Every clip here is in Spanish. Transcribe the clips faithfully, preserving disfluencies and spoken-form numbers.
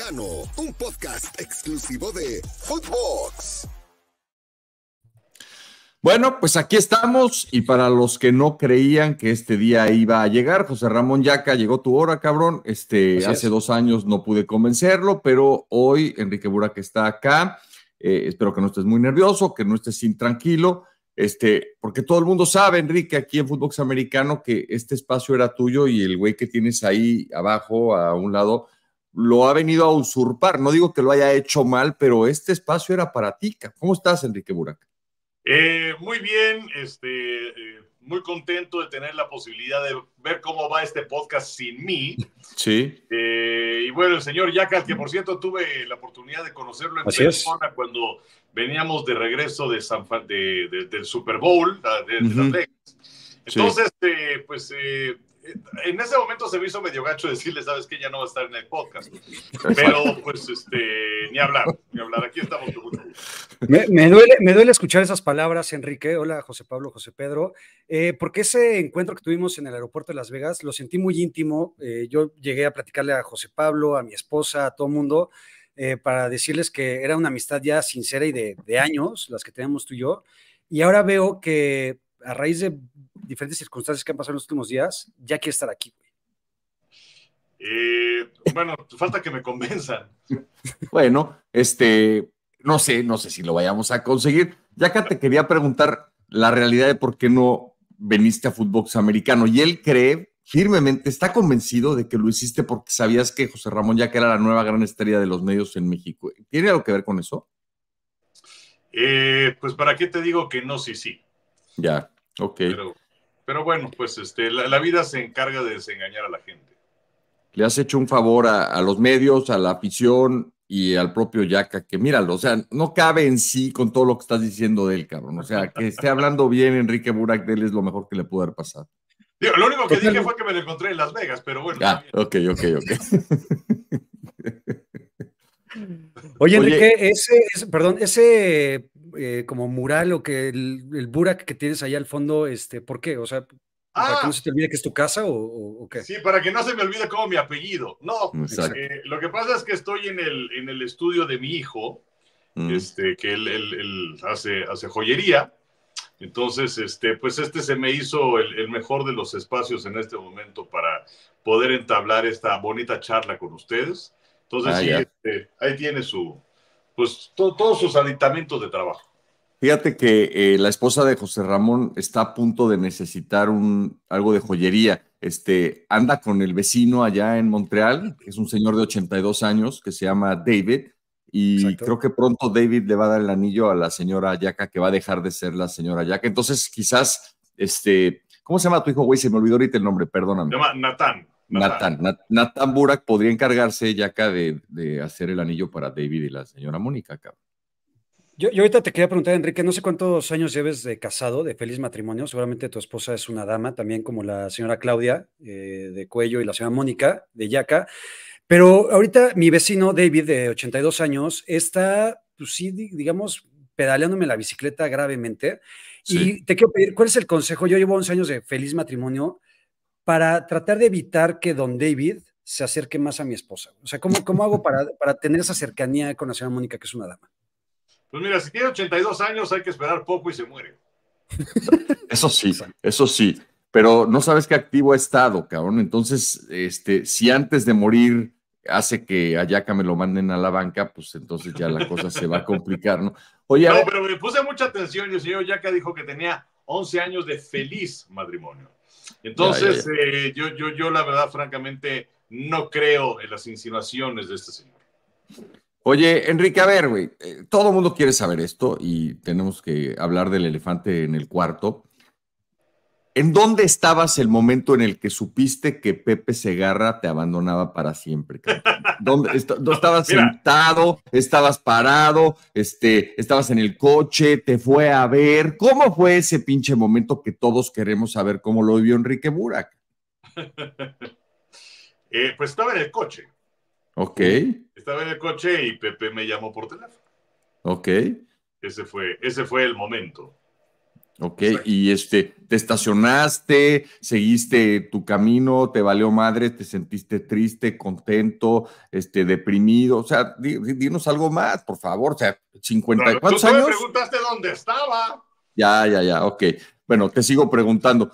Americano, un podcast exclusivo de Footbox. Bueno, pues aquí estamos, y para los que no creían que este día iba a llegar, José Ramón Llaca, llegó tu hora, cabrón. Este, hace dos años no pude convencerlo, pero hoy Enrique Burak está acá. Eh, espero que no estés muy nervioso, que no estés intranquilo. Este, porque todo el mundo sabe, Enrique, aquí en Footbox Americano, que este espacio era tuyo y el güey que tienes ahí abajo, a un lado, lo ha venido a usurpar. No digo que lo haya hecho mal, pero este espacio era para ti. ¿Cómo estás, Enrique Burak? Eh, muy bien, este, eh, muy contento de tener la posibilidad de ver cómo va este podcast sin mí. Sí. Eh, y bueno, el señor Llaca, que por cierto tuve la oportunidad de conocerlo en persona cuando veníamos de regreso de San Juan, de, de, del Super Bowl, de, de Las Vegas. Entonces, sí. eh, pues, eh, en ese momento se me hizo medio gacho decirle, ¿sabes qué? Ya no va a estar en el podcast. Pero, pues, este, ni hablar, ni hablar. Aquí estamos. Me, me, duele, me duele escuchar esas palabras, Enrique. Hola, José Pablo, José Pedro. Eh, porque ese encuentro que tuvimos en el aeropuerto de Las Vegas, lo sentí muy íntimo. Eh, yo llegué a platicarle a José Pablo, a mi esposa, a todo mundo, Eh, para decirles que era una amistad ya sincera y de, de años, las que tenemos tú y yo, y ahora veo que a raíz de diferentes circunstancias que han pasado en los últimos días, ya quiero estar aquí. Eh, bueno, falta que me convenzan. Bueno, este, no sé, no sé si lo vayamos a conseguir. Ya que te quería preguntar la realidad de por qué no veniste a Footbox Americano, y él cree firmemente, está convencido de que lo hiciste porque sabías que José Ramón Llaca era la nueva gran estrella de los medios en México. ¿Tiene algo que ver con eso? Eh, pues, ¿para qué te digo que no? Sí, sí. Ya, ok. Pero, pero bueno, pues este, la, la vida se encarga de desengañar a la gente. Le has hecho un favor a, a los medios, a la afición y al propio Llaca, que míralo, o sea, no cabe en sí con todo lo que estás diciendo de él, cabrón. O sea, que esté hablando bien Enrique Burak de él es lo mejor que le pudo haber pasado. Digo, lo único que dije fue que me lo encontré en Las Vegas, pero bueno. Ah, ok, ok, ok. Oye, Enrique, Oye. ese, ese, perdón, ese eh, como mural o que el, el Burak que tienes ahí al fondo, este, ¿por qué? O sea, ah, ¿para que no se te olvide que es tu casa o, o, o qué? Sí, para que no se me olvide como mi apellido. No, eh, lo que pasa es que estoy en el, en el estudio de mi hijo, mm. este, que él, él, él hace, hace joyería. Entonces, este, pues este se me hizo el, el mejor de los espacios en este momento para poder entablar esta bonita charla con ustedes. Entonces, ah, sí, este, ahí tiene su, pues, to, todos sus aditamentos de trabajo. Fíjate que eh, la esposa de José Ramón está a punto de necesitar un, algo de joyería. Este, anda con el vecino allá en Montreal, que es un señor de ochenta y dos años que se llama David. Y exacto, creo que pronto David le va a dar el anillo a la señora Llaca, que va a dejar de ser la señora Llaca. Entonces, quizás, este, ¿cómo se llama tu hijo, güey? Se me olvidó ahorita el nombre, perdóname. Se llama Natán. Natán. Natán, Natán Burak podría encargarse, Llaca, de, de hacer el anillo para David y la señora Mónica, cabrón. Yo, yo ahorita te quería preguntar, Enrique, no sé cuántos años lleves de casado, de feliz matrimonio. Seguramente tu esposa es una dama, también como la señora Claudia eh, de Coello y la señora Mónica de Llaca. Pero ahorita mi vecino David, de ochenta y dos años, está, pues sí, digamos, pedaleándome la bicicleta gravemente. Sí. Y te quiero pedir, ¿cuál es el consejo? Yo llevo once años de feliz matrimonio para tratar de evitar que don David se acerque más a mi esposa. O sea, ¿cómo, cómo hago para, para tener esa cercanía con la señora Mónica, que es una dama? Pues mira, si tiene ochenta y dos años hay que esperar poco y se muere. Eso sí, eso sí. Pero no sabes qué activo ha estado, cabrón. Entonces, este, si antes de morir hace que a Llaca me lo manden a la banca, pues entonces ya la cosa se va a complicar, ¿no? Oye, no, pero me puse mucha atención y el señor Llaca dijo que tenía once años de feliz matrimonio. Entonces, ya, ya, ya. Eh, yo, yo, yo la verdad, francamente, no creo en las insinuaciones de este señor. Oye, Enrique, a ver, güey, eh, todo el mundo quiere saber esto y tenemos que hablar del elefante en el cuarto. ¿En dónde estabas el momento en el que supiste que Pepe Segarra te abandonaba para siempre? ¿Dónde est no, estabas mira. sentado? ¿Estabas parado? Este, ¿Estabas en el coche? ¿Te fue a ver? ¿Cómo fue ese pinche momento que todos queremos saber cómo lo vivió Enrique Burak? eh, pues estaba en el coche. Ok. Estaba en el coche y Pepe me llamó por teléfono. Ok. Ese fue, ese fue el momento. Ok, y este, te estacionaste, seguiste tu camino, te valió madre, te sentiste triste, contento, este, deprimido, o sea, di, dinos algo más, por favor, o sea, cincuenta y cuatro años. Tú me preguntaste dónde estaba. Ya, ya, ya, ok. Bueno, te sigo preguntando,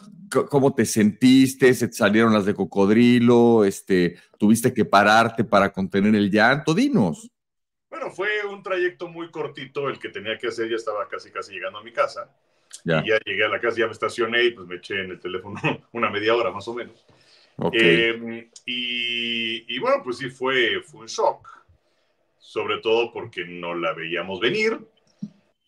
¿cómo te sentiste? ¿Se te salieron las de cocodrilo? Este, ¿tuviste que pararte para contener el llanto? Dinos. Bueno, fue un trayecto muy cortito el que tenía que hacer, ya estaba casi, casi llegando a mi casa. Ya. Y ya llegué a la casa, ya me estacioné y pues me eché en el teléfono una media hora más o menos. Okay. Eh, y, y bueno, pues sí, fue, fue un shock, sobre todo porque no la veíamos venir.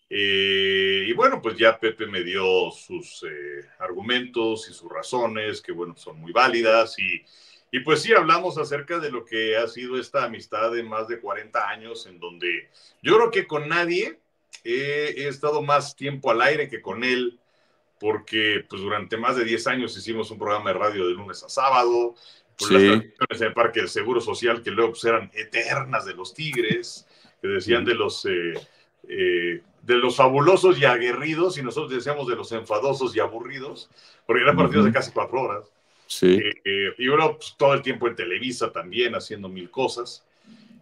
Eh, y bueno, pues ya Pepe me dio sus eh, argumentos y sus razones, que bueno, son muy válidas. Y, y pues sí, hablamos acerca de lo que ha sido esta amistad de más de cuarenta años, en donde yo creo que con nadie he estado más tiempo al aire que con él, porque pues durante más de diez años hicimos un programa de radio de lunes a sábado, por sí. Las transmisiones en el Parque del Seguro Social, que luego pues, eran eternas, de los Tigres, que decían de los, eh, eh, de los fabulosos y aguerridos, y nosotros decíamos de los enfadosos y aburridos, porque eran partidos uh-huh. de casi cuatro horas. Sí. Eh, eh, y bueno, pues, todo el tiempo en Televisa también, haciendo mil cosas.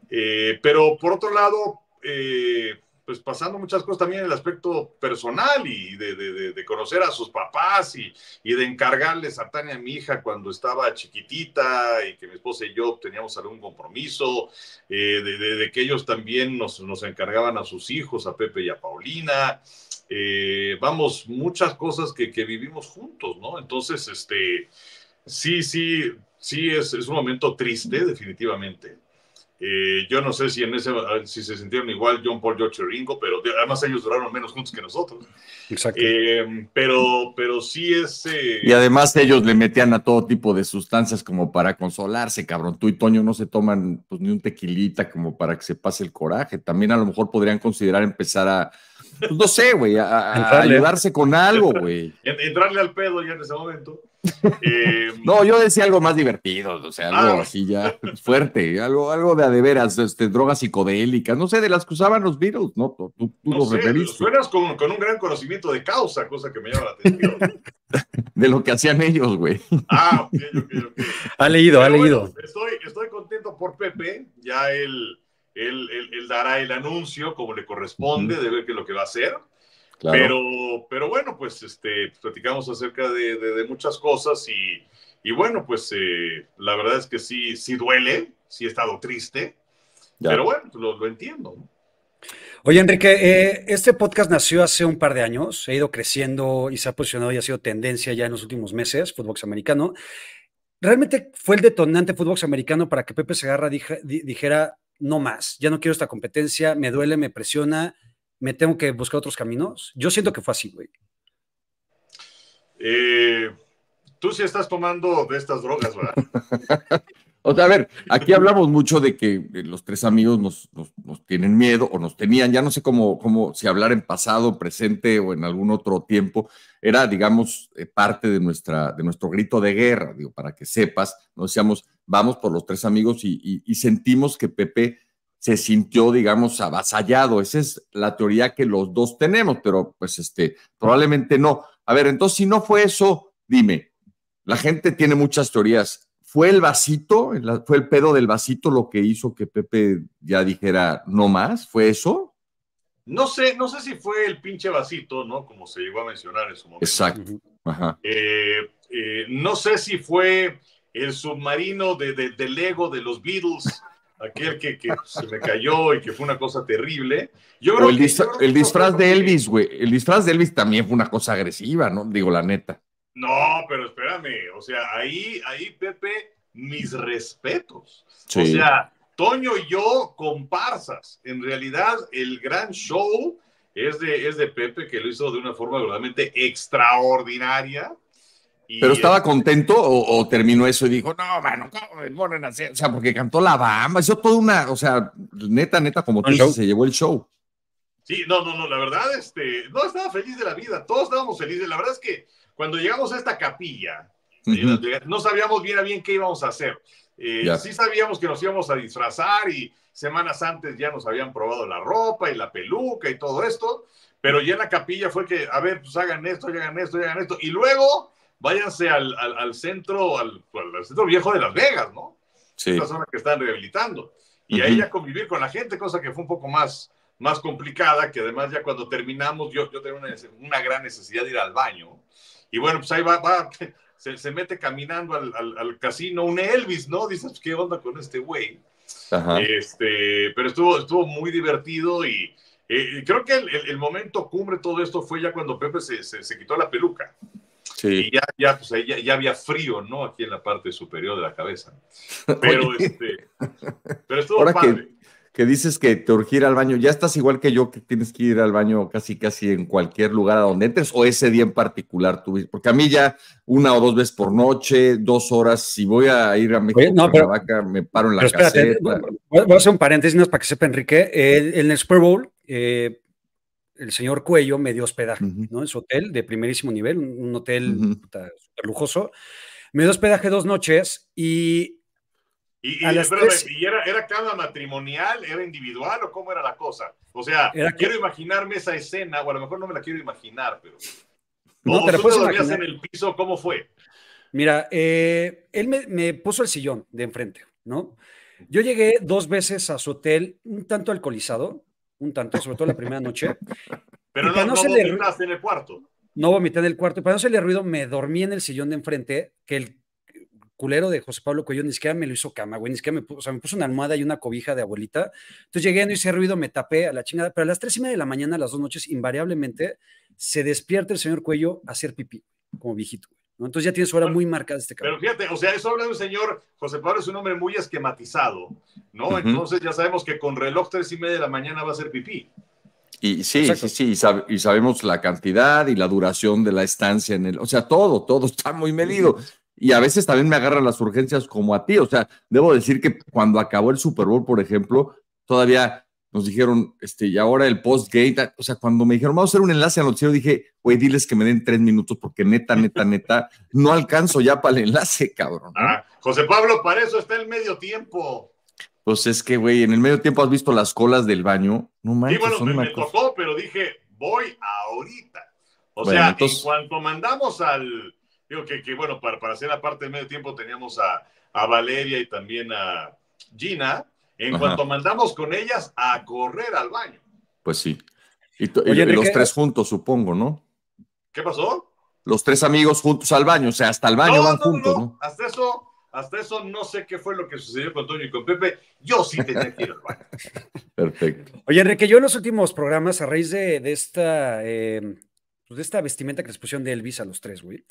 Eh, pero por otro lado, eh, pues pasando muchas cosas también en el aspecto personal y de, de, de conocer a sus papás y, y de encargarles a Tania, mi hija, cuando estaba chiquitita y que mi esposa y yo teníamos algún compromiso, eh, de, de, de que ellos también nos, nos encargaban a sus hijos, a Pepe y a Paulina. Eh, vamos, muchas cosas que, que vivimos juntos, ¿no? Entonces, este, sí, sí, sí, es, es un momento triste, definitivamente. Eh, yo no sé si en ese si se sintieron igual John Paul, George y Ringo, pero además ellos duraron menos juntos que nosotros. Exacto. Eh, pero, pero sí es... Eh... Y además ellos le metían a todo tipo de sustancias como para consolarse, cabrón. Tú y Toño no se toman pues, ni un tequilita como para que se pase el coraje. También a lo mejor podrían considerar empezar a... Pues, no sé, güey, a, a ayudarse con algo, güey. Entrarle al pedo ya en ese momento. Eh, no, yo decía algo más divertido, o sea, algo ah, así ya fuerte, algo, algo de adeveras, este, drogas psicodélicas, no sé, de las que usaban los Beatles, ¿no? Tú, tú no los sé, referiste. Suenas con, con un gran conocimiento de causa, cosa que me llama la atención. De lo que hacían ellos, güey. Ah, ok, ok, ok. Ha leído, Pero ha leído. Bueno, estoy, estoy contento por Pepe, ya él, él, él, él dará el anuncio como le corresponde, mm. de ver qué es lo que va a hacer. Claro. Pero, pero bueno, pues este, platicamos acerca de, de, de muchas cosas y, y bueno, pues eh, la verdad es que sí, sí duele, sí he estado triste, ya. Pero bueno, lo, lo entiendo. Oye, Enrique, eh, este podcast nació hace un par de años, ha ido creciendo y se ha posicionado y ha sido tendencia ya en los últimos meses, Footbox Americano. ¿Realmente fue el detonante Footbox Americano para que Pepe Segarra dija, di, dijera, no más, ya no quiero esta competencia, me duele, me presiona, ¿me tengo que buscar otros caminos? Yo siento que fue así, güey. Eh, tú sí estás tomando de estas drogas, ¿verdad? O sea, a ver, aquí hablamos mucho de que los tres amigos nos, nos, nos tienen miedo, o nos tenían, ya no sé cómo, cómo si hablar en pasado, presente o en algún otro tiempo, era, digamos, parte de, nuestra, de nuestro grito de guerra, digo, para que sepas, nos decíamos, vamos por los tres amigos y, y, y sentimos que Pepe se sintió, digamos, avasallado. Esa es la teoría que los dos tenemos, pero pues este, probablemente no. A ver, entonces, si no fue eso, dime, la gente tiene muchas teorías. ¿Fue el vasito, fue el pedo del vasito lo que hizo que Pepe ya dijera no más? ¿Fue eso? No sé, no sé si fue el pinche vasito, ¿no? Como se llegó a mencionar en su momento. Exacto. Ajá. Eh, eh, no sé si fue el submarino de, de, del ego de los Beatles. Aquel que, que se me cayó y que fue una cosa terrible. Yo creo el, que, disfra yo creo el disfraz que... de Elvis, güey. El disfraz de Elvis también fue una cosa agresiva, ¿no? Digo, la neta. No, pero espérame. O sea, ahí, ahí Pepe, mis respetos. Sí. O sea, Toño y yo comparsas. En realidad, el gran show es de, es de Pepe, que lo hizo de una forma verdaderamente extraordinaria. ¿Pero estaba contento o, o terminó eso y dijo, no, mano, ¿cómo me ponen así? O sea, porque cantó La Bamba, hizo toda una, o sea, neta, neta, como tú dices, se llevó el show. Sí, no, no, no, la verdad, este, no, estaba feliz de la vida, todos estábamos felices. La verdad es que cuando llegamos a esta capilla, uh-huh. no sabíamos bien a bien qué íbamos a hacer. Eh, sí sabíamos que nos íbamos a disfrazar y semanas antes ya nos habían probado la ropa y la peluca y todo esto. Pero ya en la capilla fue que, a ver, pues hagan esto, hagan esto, hagan esto, y luego váyanse al, al, al centro, al, al centro viejo de Las Vegas, ¿no? Sí. Es la zona que están rehabilitando. Y ahí ya convivir con la gente, cosa que fue un poco más, más complicada, que además ya cuando terminamos, yo, yo tenía una, una gran necesidad de ir al baño. Y bueno, pues ahí va, va se, se mete caminando al, al, al casino un Elvis, ¿no? Dices, ¿qué onda con este güey? Ajá. Este, pero estuvo, estuvo muy divertido y eh, creo que el, el, el momento cumbre de todo esto fue ya cuando Pepe se, se, se quitó la peluca. Sí. Y ya, ya, pues, ya, ya había frío, ¿no? Aquí en la parte superior de la cabeza. Pero, este, pero estuvo ahora padre. Que, que dices que te urgir al baño, ¿ya estás igual que yo que tienes que ir al baño casi casi en cualquier lugar a donde entres? ¿O ese día en particular tuviste? Porque a mí ya una o dos veces por noche, dos horas, si voy a ir a México, oye, no, pero, la vaca, me paro en la espérate, caseta. Voy a hacer un paréntesis para que sepa Enrique. Eh, en el Super Bowl... Eh, el señor Coello me dio hospedaje, uh-huh. ¿no? En su hotel de primerísimo nivel, un hotel uh-huh. puta, super lujoso. Me dio hospedaje dos noches y... ¿Y, y, a las espérame, tres... ¿y era, era cada matrimonial? ¿Era individual o cómo era la cosa? O sea, era quiero que... imaginarme esa escena, o a lo mejor no me la quiero imaginar, pero... No, te la puedes imaginar. ¿En el piso? ¿Cómo fue? Mira, eh, él me, me puso el sillón de enfrente, ¿no? Yo llegué dos veces a su hotel un tanto alcoholizado, un tanto, sobre todo la primera noche. Pero no, no, no vomitaste en el cuarto. No vomité en el cuarto. Para no hacerle ruido, me dormí en el sillón de enfrente, que el culero de José Pablo Coello ni siquiera me lo hizo cama, güey, ni siquiera me puso, o sea, me puso una almohada y una cobija de abuelita. Entonces llegué, no hice ruido, me tapé a la chingada, pero a las tres y media de la mañana, las dos noches, invariablemente, se despierta el señor Coello a hacer pipí, como viejito. ¿No? Entonces ya tiene su hora muy marcada este cabrón. Pero fíjate, o sea, eso habla de un señor, José Pablo es un hombre muy esquematizado, ¿no? Uh-huh. Entonces ya sabemos que con reloj tres y media de la mañana va a ser pipí. Y sí, exacto. sí, sí, y, sab y sabemos la cantidad y la duración de la estancia en el... O sea, todo, todo está muy medido. Y a veces también me agarran las urgencias como a ti. O sea, debo decir que cuando acabó el Super Bowl, por ejemplo, todavía... nos dijeron, este, y ahora el post-gate, o sea, cuando me dijeron, vamos a hacer un enlace al noticiero, dije, güey, diles que me den tres minutos, porque neta, neta, neta, no alcanzo ya para el enlace, cabrón. ¿No? Ah, José Pablo, para eso está el medio tiempo. Pues es que, güey, en el medio tiempo has visto las colas del baño. No manches, sí, bueno, son me, me tocó, pero dije, voy ahorita. O bueno, sea, entonces... en cuanto mandamos al, digo que, que bueno, para, para hacer la parte del medio tiempo teníamos a, a Valeria y también a Gina. En ajá. cuanto mandamos con ellas a correr al baño. Pues sí. Y, oye, y los que... tres juntos, supongo, ¿no? ¿Qué pasó? Los tres amigos juntos al baño, o sea, hasta el baño no, van no, juntos, no. ¿no? Hasta eso, hasta eso no sé qué fue lo que sucedió con Toño y con Pepe. Yo sí tenía que ir al baño. Perfecto. Oye, Enrique, yo en los últimos programas, a raíz de, de esta... Eh... de esta vestimenta que les pusieron de Elvis a los tres, güey,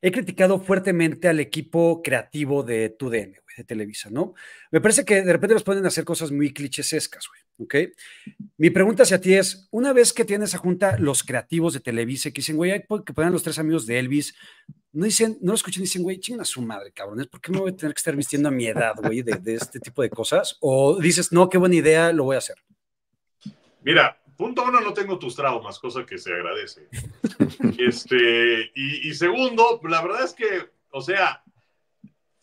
he criticado fuertemente al equipo creativo de tu D N, güey, de Televisa, ¿no? Me parece que de repente los pueden hacer cosas muy clichesescas, güey, ¿ok? Mi pregunta hacia ti es, una vez que tienes a junta los creativos de Televisa, que dicen, güey, hay que poner a los tres amigos de Elvis, no dicen, no lo escuchan, dicen, güey, chingan a su madre, cabrones, ¿por qué me voy a tener que estar vistiendo a mi edad, güey, de, de este tipo de cosas? O dices, no, qué buena idea, lo voy a hacer. Mira, punto uno, no tengo tus traumas, cosa que se agradece. Este, y, y segundo, la verdad es que, o sea,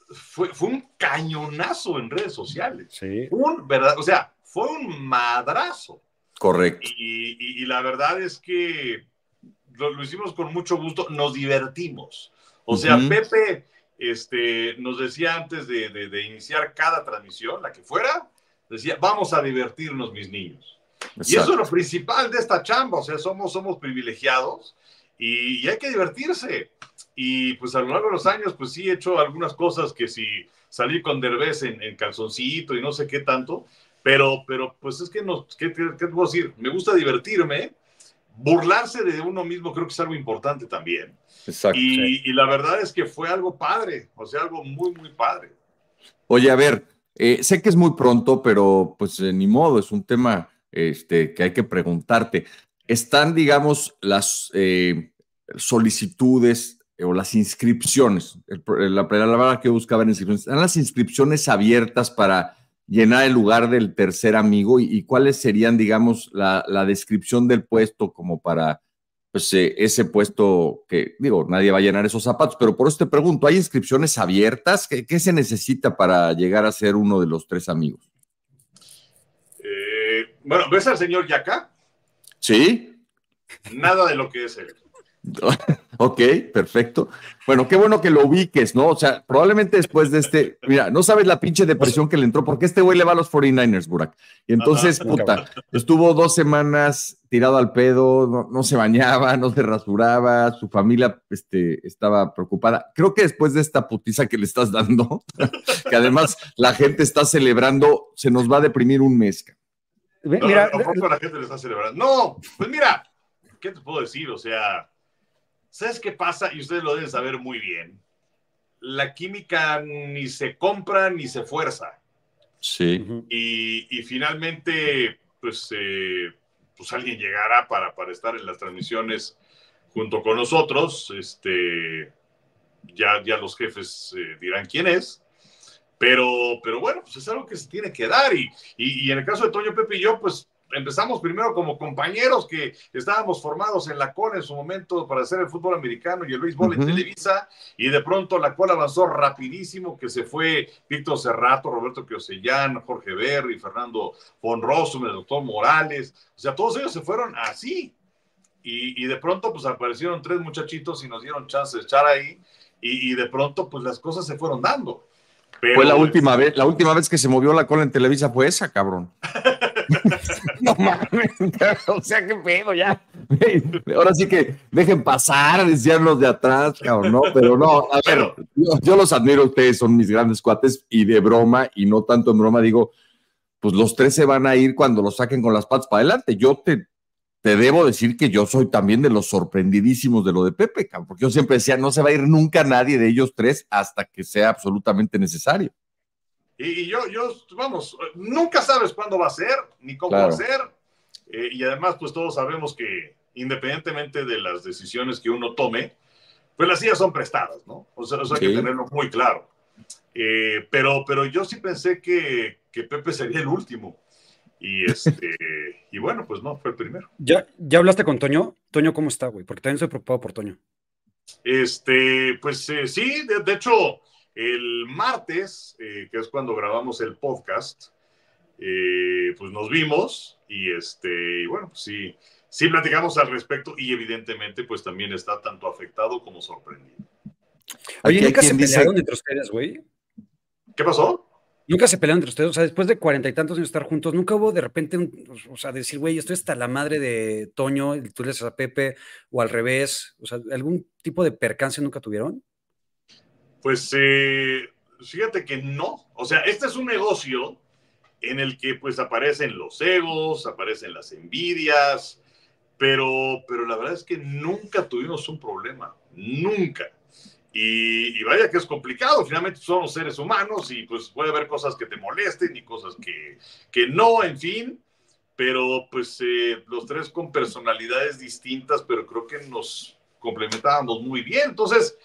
fue, fue un cañonazo en redes sociales. Sí. Un verdad, o sea, fue un madrazo. Correcto. Y, y, y la verdad es que lo, lo hicimos con mucho gusto, nos divertimos. O sea, uh-huh. Pepe este, nos decía antes de, de, de iniciar cada transmisión, la que fuera, decía, vamos a divertirnos, mis niños. Exacto. Y eso es lo principal de esta chamba, o sea, somos, somos privilegiados y, y hay que divertirse. Y pues a lo largo de los años, pues sí he hecho algunas cosas que sí salí con Derbez en, en calzoncito y no sé qué tanto, pero, pero pues es que, no, ¿qué, qué, qué te puedo decir? Me gusta divertirme, burlarse de uno mismo creo que es algo importante también. Exacto. Y, y la verdad es que fue algo padre, o sea, algo muy, muy padre. Oye, a ver, eh, sé que es muy pronto, pero pues eh, ni modo, es un tema... Este, que hay que preguntarte, ¿están, digamos, las eh, solicitudes eh, o las inscripciones? El, la palabra que buscaba en inscripciones, ¿están las inscripciones abiertas para llenar el lugar del tercer amigo? ¿Y, y cuáles serían, digamos, la, la descripción del puesto como para pues, eh, ese puesto que, digo, nadie va a llenar esos zapatos? Pero por eso te pregunto, ¿hay inscripciones abiertas? ¿Qué, qué se necesita para llegar a ser uno de los tres amigos? Bueno, ¿ves al señor Llaca? Sí. Nada de lo que es él. Ok, perfecto. Bueno, qué bueno que lo ubiques, ¿no? O sea, probablemente después de este... Mira, no sabes la pinche depresión que le entró, porque este güey le va a los cuarenta y nueve ers, Burak. Y entonces, ajá, puta, estuvo dos semanas tirado al pedo, no, no se bañaba, no se rasuraba, su familia este, estaba preocupada. Creo que después de esta putiza que le estás dando, que además la gente está celebrando, se nos va a deprimir un mes. No, mira, tampoco la gente le está celebrando. No, pues mira, ¿qué te puedo decir? O sea... ¿Sabes qué pasa? Y ustedes lo deben saber muy bien. La química ni se compra ni se fuerza. Sí. Y, y finalmente, pues, eh, pues alguien llegará para, para estar en las transmisiones junto con nosotros. Este, ya, ya los jefes eh, dirán quién es. Pero, pero bueno, pues es algo que se tiene que dar. Y, y, y en el caso de Toño, Pepe y yo, pues, empezamos primero como compañeros que estábamos formados en la CONE en su momento para hacer el fútbol americano y el béisbol en Televisa, y de pronto la CONE avanzó rapidísimo, que se fue Víctor Cerrato, Roberto Piosellán, Jorge Berry, Fernando von Rossum, el doctor Morales, o sea, todos ellos se fueron así, y, y de pronto pues aparecieron tres muchachitos y nos dieron chance de echar ahí, y, y de pronto pues las cosas se fueron dando. Pero, fue la última vez, la última vez que se movió la cola en Televisa fue esa, cabrón. No mames, o sea, qué pedo ya. Ahora sí que dejen pasar, decían los de atrás, cabrón, ¿no? Pero no, a ver, yo, yo los admiro a ustedes, son mis grandes cuates, y de broma, y no tanto en broma, digo, pues los tres se van a ir cuando los saquen con las patas para adelante. Yo te, te debo decir que yo soy también de los sorprendidísimos de lo de Pepe, cabrón, porque yo siempre decía, no se va a ir nunca nadie de ellos tres hasta que sea absolutamente necesario. Y yo, yo, vamos, nunca sabes cuándo va a ser, ni cómo claro. va a ser, eh, y además pues todos sabemos que independientemente de las decisiones que uno tome, pues las sillas son prestadas, ¿no? O sea, o sea sí. hay que tenerlo muy claro. Eh, pero, pero yo sí pensé que, que Pepe sería el último, y, este, y bueno, pues no, fue el primero. ¿Ya, ya hablaste con Toño? Toño, ¿cómo está, güey? Porque también estoy preocupado por Toño. Este, pues eh, sí, de, de hecho... El martes, eh, que es cuando grabamos el podcast, eh, pues nos vimos y, este, y bueno, pues sí, sí platicamos al respecto y evidentemente pues también está tanto afectado como sorprendido. Oye, ¿nunca se pelearon entre ustedes, güey? ¿Qué pasó? Nunca se pelearon entre ustedes, o sea, después de cuarenta y tantos años de estar juntos, nunca hubo de repente, un, o sea, decir, güey, estoy hasta la madre de Toño, tú le haces a Pepe, o al revés, o sea, ¿algún tipo de percance nunca tuvieron? Pues eh, fíjate que no, o sea, este es un negocio en el que pues aparecen los egos, aparecen las envidias, pero, pero la verdad es que nunca tuvimos un problema, nunca, y, y vaya que es complicado, finalmente somos seres humanos y pues puede haber cosas que te molesten y cosas que, que no, en fin, pero pues eh, los tres con personalidades distintas, pero creo que nos... complementábamos muy bien, entonces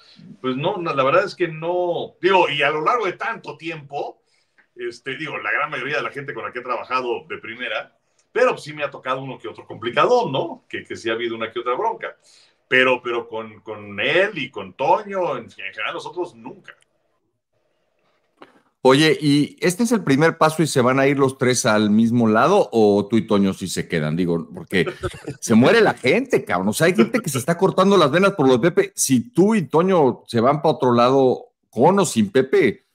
pues no, la verdad es que no digo, y a lo largo de tanto tiempo este, digo, la gran mayoría de la gente con la que he trabajado de primera, pero sí me ha tocado uno que otro complicado, ¿no? Que, que sí ha habido una que otra bronca, pero, pero con, con él y con Toño en, en general nosotros nunca. Oye, ¿y este es el primer paso y se van a ir los tres al mismo lado o tú y Toño sí se quedan? Digo, porque se muere la gente, cabrón. O sea, hay gente que se está cortando las venas por lo de Pepe. Si tú y Toño se van para otro lado con o sin Pepe,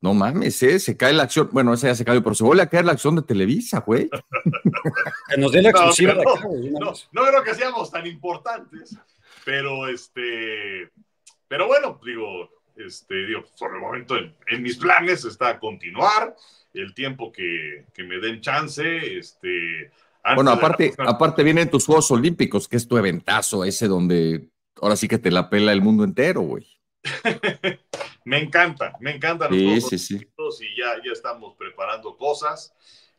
no mames, ¿eh? Se cae la acción. Bueno, esa ya se cayó, pero se vuelve a caer la acción de Televisa, güey. Que nos dé la exclusiva. No, no, no, no creo que seamos tan importantes, pero este... Pero bueno, digo... Este, digo, por el momento en, en mis planes está continuar el tiempo que, que me den chance. Este, bueno, aparte, la... aparte vienen tus Juegos Olímpicos, que es tu eventazo ese donde ahora sí que te la pela el mundo entero, güey. Me encanta, me encantan los sí, Juegos sí, Olímpicos sí. y ya, ya estamos preparando cosas.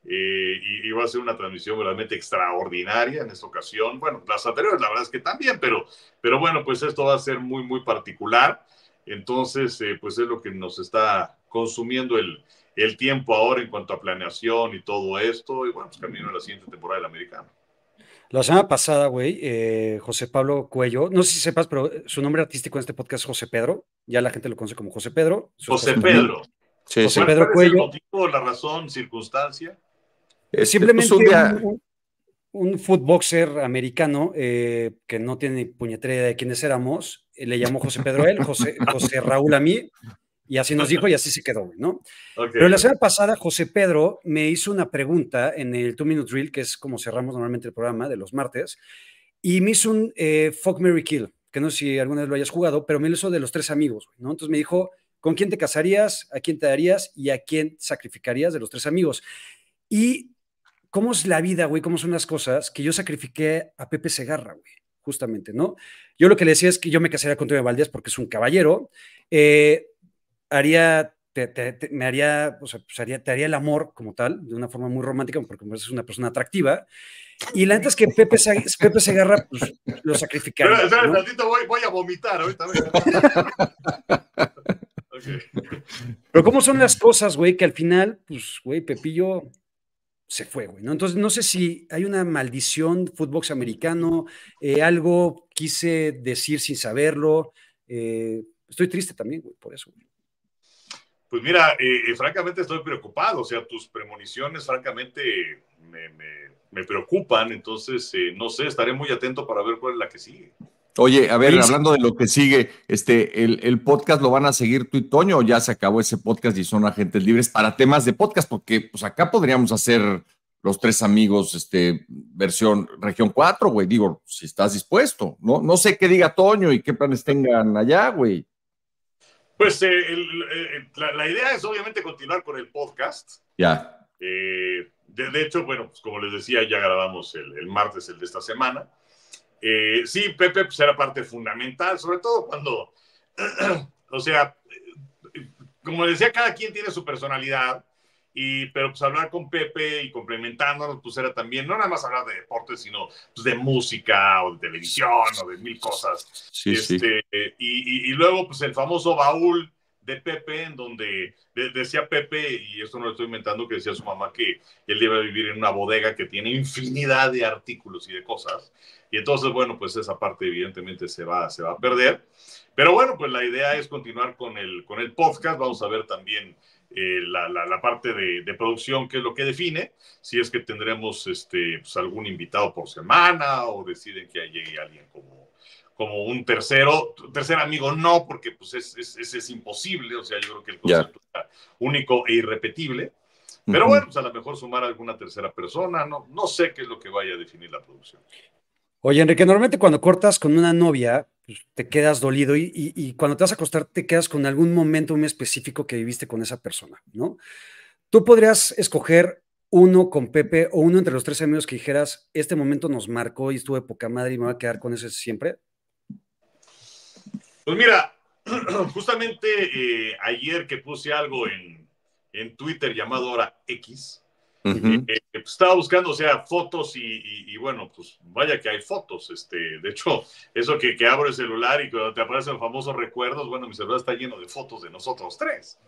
Eh, y, y va a ser una transmisión realmente extraordinaria en esta ocasión. Bueno, las anteriores la verdad es que también, pero, pero bueno, pues esto va a ser muy, muy particular. Entonces, eh, pues es lo que nos está consumiendo el, el tiempo ahora en cuanto a planeación y todo esto. Y bueno, pues camino a la siguiente temporada del Americano. La semana pasada, güey, eh, José Pablo Coello, no sé si sepas, pero su nombre artístico en este podcast es José Pedro. Ya la gente lo conoce como José Pedro. José Pedro. Sí, José Pedro Coello. ¿Cuál es el motivo, la razón, circunstancia? Este, Simplemente pues un día... un, un footboxer americano eh, que no tiene puñetera idea de quiénes éramos, eh, le llamó José Pedro él, José, José Raúl a mí, y así nos dijo y así se quedó, ¿no? Okay. Pero la semana pasada José Pedro me hizo una pregunta en el two minute drill, que es como cerramos normalmente el programa de los martes, y me hizo un eh, Fuck, Marry, Kill, que no sé si alguna vez lo hayas jugado, pero me lo hizo de los tres amigos, ¿no? Entonces me dijo, ¿con quién te casarías? ¿A quién te darías? ¿Y a quién sacrificarías de los tres amigos? Y cómo es la vida, güey, cómo son las cosas, que yo sacrifiqué a Pepe Segarra, güey, justamente, ¿no? Yo lo que le decía es que yo me casaría con Toño Valdés porque es un caballero, eh, haría, te, te, te, me haría, o sea, pues haría, te haría el amor como tal, de una forma muy romántica, porque es una persona atractiva, y la neta es que Pepe, Pepe Segarra, pues, lo sacrificaría. Pero, espera, ¿no? Un ratito voy, voy a vomitar ahorita. Okay. Pero cómo son las cosas, güey, que al final, pues, güey, Pepillo se fue, güey, ¿no? Entonces, no sé si hay una maldición, Footbox americano, eh, algo quise decir sin saberlo. Eh, estoy triste también, güey, por eso, güey. Pues mira, eh, eh, francamente estoy preocupado, o sea, tus premoniciones francamente me, me, me preocupan, entonces, eh, no sé, estaré muy atento para ver cuál es la que sigue. Oye, a ver, sí, hablando de lo que sigue, este, el, el podcast lo van a seguir tú y Toño, o ya se acabó ese podcast y son agentes libres para temas de podcast, porque pues acá podríamos hacer los tres amigos, este, versión región cuatro, güey, digo, si estás dispuesto, ¿no? No sé qué diga Toño y qué planes tengan allá, güey. Pues eh, el, el, la, la idea es obviamente continuar con el podcast. Ya. Eh, de, de hecho, bueno, pues como les decía, ya grabamos el, el martes, el de esta semana. Eh, sí, Pepe, pues era parte fundamental, sobre todo cuando, o sea, como decía, cada quien tiene su personalidad, y, pero pues hablar con Pepe y complementándonos, pues era también, no nada más hablar de deportes, sino pues, de música o de televisión o de mil cosas. Sí, este, sí. Y, y, y luego, pues el famoso baúl de Pepe, en donde de, decía Pepe, y esto no lo estoy inventando, que decía su mamá que él iba a vivir en una bodega que tiene infinidad de artículos y de cosas. Y entonces, bueno, pues esa parte evidentemente se va, se va a perder. Pero bueno, pues la idea es continuar con el, con el podcast. Vamos a ver también eh, la, la, la parte de, de producción, que es lo que define. Si es que tendremos este, pues algún invitado por semana o deciden que llegue alguien como, como un tercero. Tercer amigo no, porque pues es, es, es, es imposible. O sea, yo creo que el concepto yeah. está único e irrepetible. Pero uh-huh. bueno, pues a lo mejor sumar a alguna tercera persona. No, no sé qué es lo que vaya a definir la producción. Oye, Enrique, normalmente cuando cortas con una novia, pues te quedas dolido y, y, y cuando te vas a acostar te quedas con algún momento muy específico que viviste con esa persona, ¿no? Tú podrías escoger uno con Pepe o uno entre los tres amigos que dijeras, este momento nos marcó y estuve poca madre y me voy a quedar con ese siempre. Pues mira, justamente eh, ayer que puse algo en, en Twitter llamado ahora X, Uh-huh. Eh, eh, pues estaba buscando, o sea, fotos y, y, y bueno, pues vaya que hay fotos, este, de hecho, eso que, que abro el celular y cuando te aparecen los famosos recuerdos, bueno, mi celular está lleno de fotos de nosotros tres,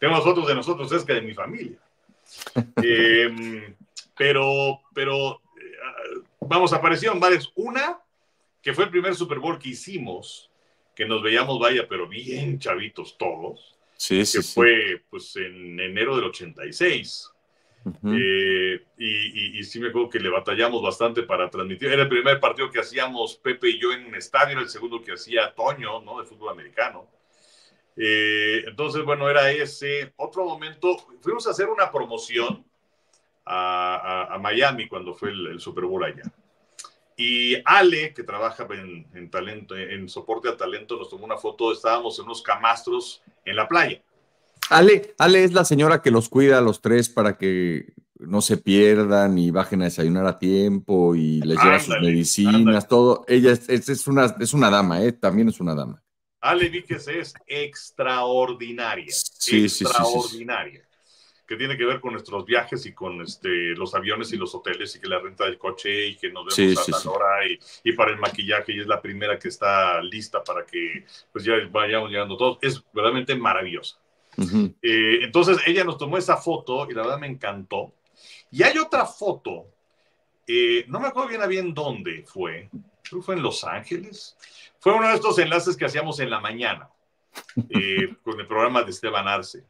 tengo fotos de nosotros tres que de mi familia, eh, pero, pero, eh, vamos, aparecieron varias, una que fue el primer Super Bowl que hicimos, que nos veíamos, vaya, pero bien chavitos todos, sí, sí, que sí. fue, pues, en enero del ochenta y seis, Uh-huh. Eh, y, y, y sí me acuerdo que le batallamos bastante para transmitir. Era el primer partido que hacíamos Pepe y yo en un estadio, era el segundo que hacía Toño, ¿no? De fútbol americano. Eh, entonces, bueno, era ese. Otro momento, fuimos a hacer una promoción a, a, a Miami cuando fue el, el Super Bowl allá. Y Ale, que trabaja en, en, talento, en soporte al talento, nos tomó una foto, estábamos en unos camastros en la playa. Ale, Ale es la señora que los cuida a los tres para que no se pierdan y bajen a desayunar a tiempo y les lleva sus medicinas, ándale. Todo. Ella es, es, es, una, es una dama, ¿eh? También es una dama. Ale Víquez es extraordinaria, sí, extraordinaria, sí, sí, sí, sí. que tiene que ver con nuestros viajes y con este, los aviones y los hoteles y que la renta del coche y que nos vemos sí, a sí, tal sí. hora y, y para el maquillaje y es la primera que está lista para que pues, ya vayamos llegando todos. Es verdaderamente maravillosa. Uh-huh. Eh, entonces ella nos tomó esa foto y la verdad me encantó. Y hay otra foto, eh, no me acuerdo bien a bien dónde fue, creo que fue en Los Ángeles. Fue uno de estos enlaces que hacíamos en la mañana eh, con el programa de Esteban Arce.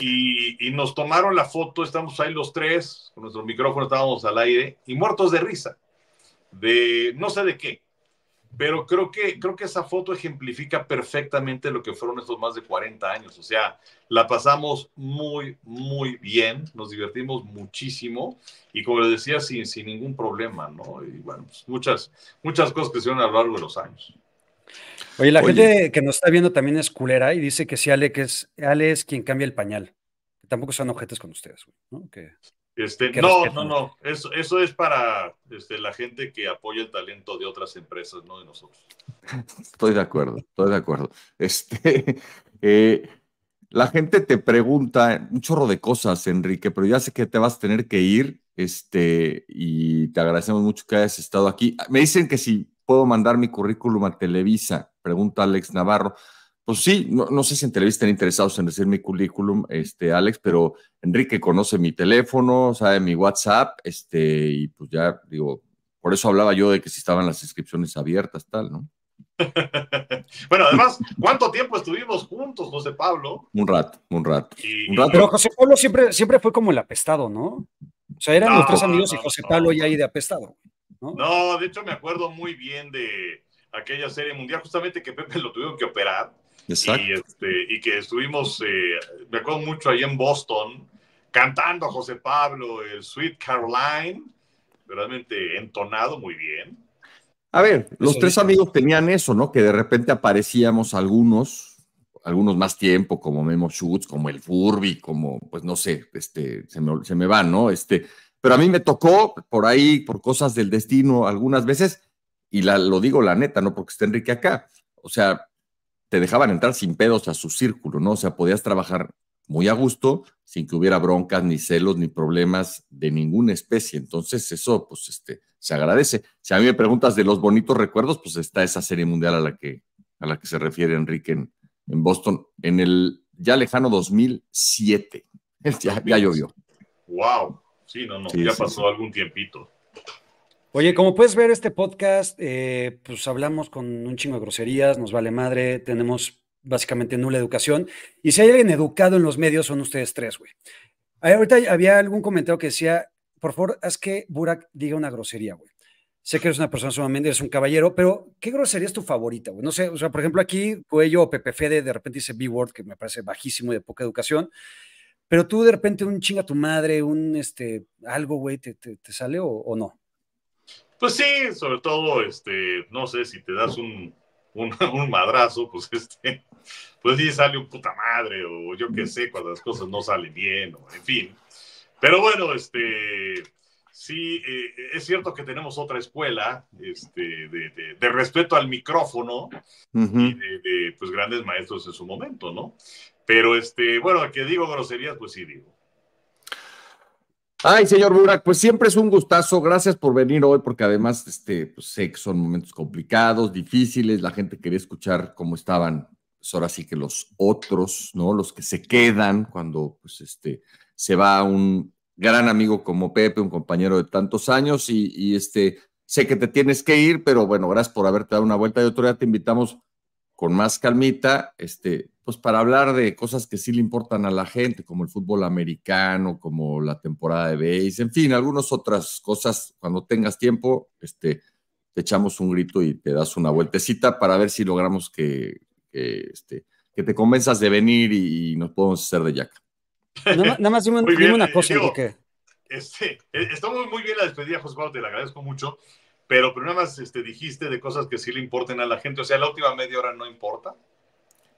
Y, y nos tomaron la foto, estamos ahí los tres, con nuestro micrófono estábamos al aire, y muertos de risa, de no sé de qué, pero creo que, creo que esa foto ejemplifica perfectamente lo que fueron estos más de cuarenta años, o sea, la pasamos muy, muy bien, nos divertimos muchísimo, y como les decía, sin, sin ningún problema, ¿no? Y bueno, pues muchas, muchas cosas que se hicieron a lo largo de los años. Oye, la Oye. gente que nos está viendo también es culera y dice que sí, Ale, que es, Ale es quien cambia el pañal. Que tampoco sean ojetes con ustedes, ¿no? Que, este, que no, no, no. Eso, eso es para este, la gente que apoya el talento de otras empresas, no de nosotros. Estoy de acuerdo, estoy de acuerdo. Este, eh, la gente te pregunta un chorro de cosas, Enrique, pero ya sé que te vas a tener que ir este, y te agradecemos mucho que hayas estado aquí. Me dicen que sí. ¿Puedo mandar mi currículum a Televisa? Pregunta Alex Navarro. Pues sí, no, no sé si en Televisa están interesados en decir mi currículum, este, Alex, pero Enrique conoce mi teléfono, sabe mi WhatsApp, este, y pues ya, digo, por eso hablaba yo de que si estaban las inscripciones abiertas, tal, ¿no? Bueno, además, ¿cuánto tiempo estuvimos juntos, José Pablo? Un rato, un rato. Y, un rato. Pero José Pablo siempre, siempre fue como el apestado, ¿no? O sea, eran no, los tres amigos no, y José no, Pablo ya ahí de apestado. ¿No? No, de hecho me acuerdo muy bien de aquella serie mundial, justamente que Pepe lo tuvieron que operar. Exacto. Y, este, y que estuvimos, eh, me acuerdo mucho ahí en Boston, cantando a José Pablo el Sweet Caroline, realmente entonado muy bien. A ver, los eso tres dice. amigos tenían eso, ¿no? Que de repente aparecíamos algunos, algunos más tiempo, como Memo Schultz, como el Furby, como, pues no sé, este, se me, se me van, ¿no? Este... Pero a mí me tocó por ahí, por cosas del destino algunas veces, y la, lo digo la neta, no porque esté Enrique acá, o sea, te dejaban entrar sin pedos a su círculo, ¿no? O sea, podías trabajar muy a gusto, sin que hubiera broncas, ni celos, ni problemas de ninguna especie. Entonces eso, pues, este, se agradece. Si a mí me preguntas de los bonitos recuerdos, pues está esa serie mundial a la que, a la que se refiere Enrique en, en Boston, en el ya lejano dos mil siete. Ya, ya llovió. ¡Wow! Sí, no, no, sí, ya sí, pasó sí. algún tiempito. Oye, como puedes ver este podcast, eh, pues hablamos con un chingo de groserías, nos vale madre, tenemos básicamente nula educación. Y si hay alguien educado en los medios, son ustedes tres, güey. Ahorita había algún comentario que decía, por favor, haz que Burak diga una grosería, güey. Sé que eres una persona sumamente, eres un caballero, pero ¿qué grosería es tu favorita, güey? No sé, o sea, por ejemplo, aquí Coello o Pepe Fede de repente dice B-word, que me parece bajísimo y de poca educación. Pero tú de repente un chinga tu madre, un este, algo, güey, te, te, te sale o, o no? Pues sí, sobre todo, este, no sé, si te das un, un, un madrazo, pues este, pues sí sale un puta madre, o yo qué sé, cuando las cosas no salen bien, o en fin. Pero bueno, este, sí, eh, es cierto que tenemos otra escuela, este, de, de, de respeto al micrófono, uh-huh. y de, de, pues, grandes maestros en su momento, ¿no? Pero, este, bueno, que digo groserías, pues sí digo. Ay, señor Burak, pues siempre es un gustazo. Gracias por venir hoy, porque además este, pues, sé que son momentos complicados, difíciles. La gente quería escuchar cómo estaban, pues ahora sí que los otros, ¿no? Los que se quedan cuando pues, este, se va un gran amigo como Pepe, un compañero de tantos años. Y, y este, sé que te tienes que ir, pero bueno, gracias por haberte dado una vuelta. Y otro día te invitamos con más calmita, este... pues para hablar de cosas que sí le importan a la gente, como el fútbol americano, como la temporada de béis, en fin, algunas otras cosas. Cuando tengas tiempo, este, te echamos un grito y te das una vueltecita para ver si logramos que, que, este, que te convenzas de venir y, y nos podemos hacer de Llaca. Nada, nada más dime, dime bien, una cosa. Digo, que... este, estamos muy bien la despedida, José Pablo, te la agradezco mucho, pero, pero nada más este, dijiste de cosas que sí le importen a la gente, o sea, la última media hora no importa.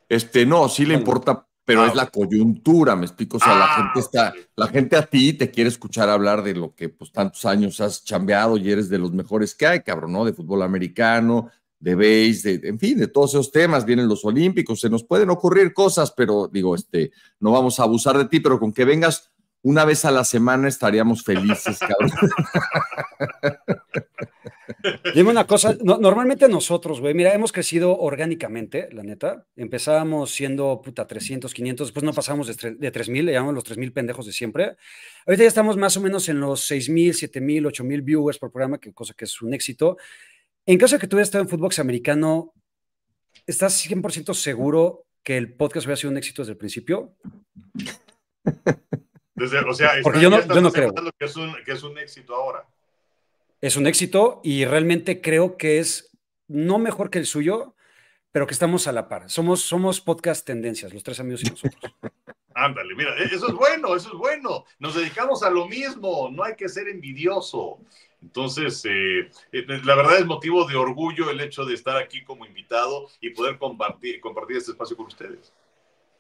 Este, no, sí le importa, pero ah, es la coyuntura, me explico, o sea, ah, la gente está, la gente a ti te quiere escuchar hablar de lo que pues tantos años has chambeado y eres de los mejores que hay, cabrón, ¿no? De fútbol americano, de béis, de, en fin, de todos esos temas, vienen los olímpicos, se nos pueden ocurrir cosas, pero digo, este, no vamos a abusar de ti, pero con que vengas una vez a la semana estaríamos felices, cabrón. Dime una cosa, no, normalmente nosotros, güey, mira, hemos crecido orgánicamente, la neta. Empezábamos siendo, puta, trescientos, quinientos, después no pasamos de, de tres mil, le llamamos los tres mil pendejos de siempre. Ahorita ya estamos más o menos en los seis mil, siete mil, ocho mil viewers por programa, que cosa que es un éxito. En caso de que tú hayas estado en Footbox americano, ¿estás cien por ciento seguro que el podcast hubiera sido un éxito desde el principio? Desde, o sea, está, porque yo no, yo no creo que es, un, que es un éxito ahora. Es un éxito y realmente creo que es no mejor que el suyo, pero que estamos a la par. Somos, somos podcast tendencias, los tres amigos y nosotros. Ándale, mira, eso es bueno, eso es bueno. Nos dedicamos a lo mismo, no hay que ser envidioso. Entonces, eh, la verdad es motivo de orgullo el hecho de estar aquí como invitado y poder compartir, compartir este espacio con ustedes.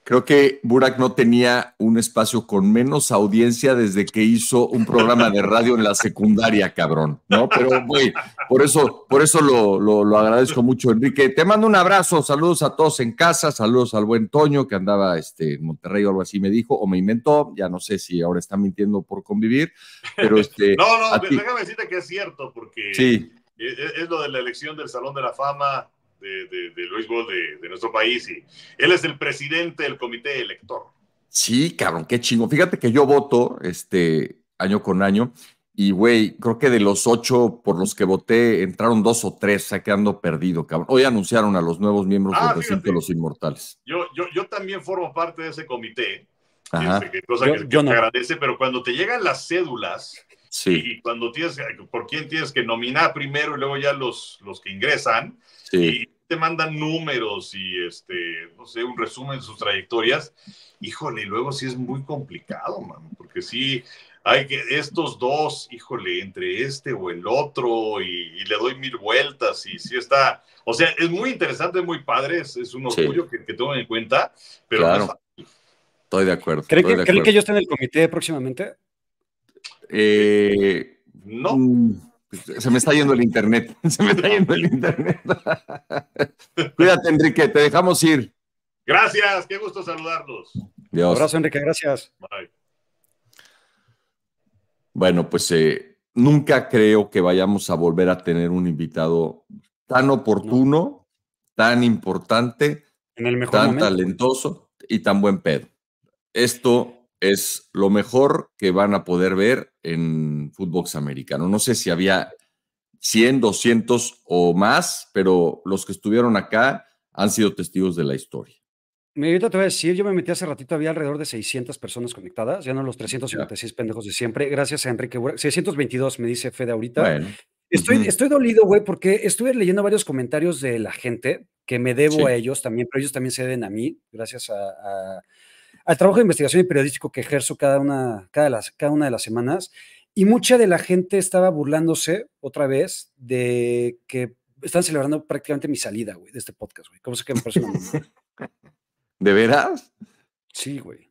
Creo que Burak no tenía un espacio con menos audiencia desde que hizo un programa de radio en la secundaria, cabrón, ¿no? Pero, güey, por eso, por eso lo, lo, lo agradezco mucho, Enrique. Te mando un abrazo, saludos a todos en casa, saludos al buen Toño, que andaba este, en Monterrey o algo así, me dijo, o me inventó, ya no sé si ahora está mintiendo por convivir, pero este... No, no, déjame decirte que es cierto, porque sí. es, es lo de la elección del Salón de la Fama... De, de, de Luis Boll de, de nuestro país y él es el presidente del comité elector. Sí, cabrón, qué chingo. Fíjate que yo voto este año con año y, güey, creo que de los ocho por los que voté entraron dos o tres, se quedando perdido, cabrón. Hoy anunciaron a los nuevos miembros ah, del recinto de los inmortales. Yo, yo, yo también formo parte de ese comité, este, que, cosa yo, que, yo que no. te agradece, pero cuando te llegan las cédulas sí. y cuando tienes, por quién tienes que nominar primero y luego ya los, los que ingresan, sí. y te mandan números y, este, no sé, un resumen de sus trayectorias, híjole, luego sí es muy complicado, man, porque sí hay que, estos dos, híjole, entre este o el otro, y, y le doy mil vueltas, y sí está, o sea, es muy interesante, muy padre, es, es un orgullo sí. que, que tomen en cuenta, pero claro. no es fácil. Estoy de acuerdo. ¿Creen que, ¿cree que yo esté en el comité próximamente? Eh, no. Mm. Se me está yendo el internet, se me está yendo el internet. Cuídate, Enrique, te dejamos ir. Gracias, qué gusto saludarlos. Dios. Un abrazo, Enrique, gracias. Bye. Bueno, pues eh, nunca creo que vayamos a volver a tener un invitado tan oportuno, tan importante, en el mejor tan momento. Talentoso y tan buen pedo. Esto... es lo mejor que van a poder ver en Footbox Americano. No sé si había cien, doscientos o más, pero los que estuvieron acá han sido testigos de la historia. Mira, ahorita te voy a decir, yo me metí hace ratito, había alrededor de seiscientas personas conectadas, ya no los trescientos cincuenta y seis pendejos de siempre. Gracias a Enrique Burak. seiscientos veintidós me dice Fede ahorita. Bueno. Estoy, uh-huh. estoy dolido, güey, porque estuve leyendo varios comentarios de la gente que me debo sí. a ellos también, pero ellos también se deben a mí, gracias a... a al trabajo de investigación y periodístico que ejerzo cada una, cada, las, cada una de las semanas, y mucha de la gente estaba burlándose otra vez de que están celebrando prácticamente mi salida, güey, de este podcast, güey. ¿Cómo se que me parece una mamá? ¿De veras? Sí, güey.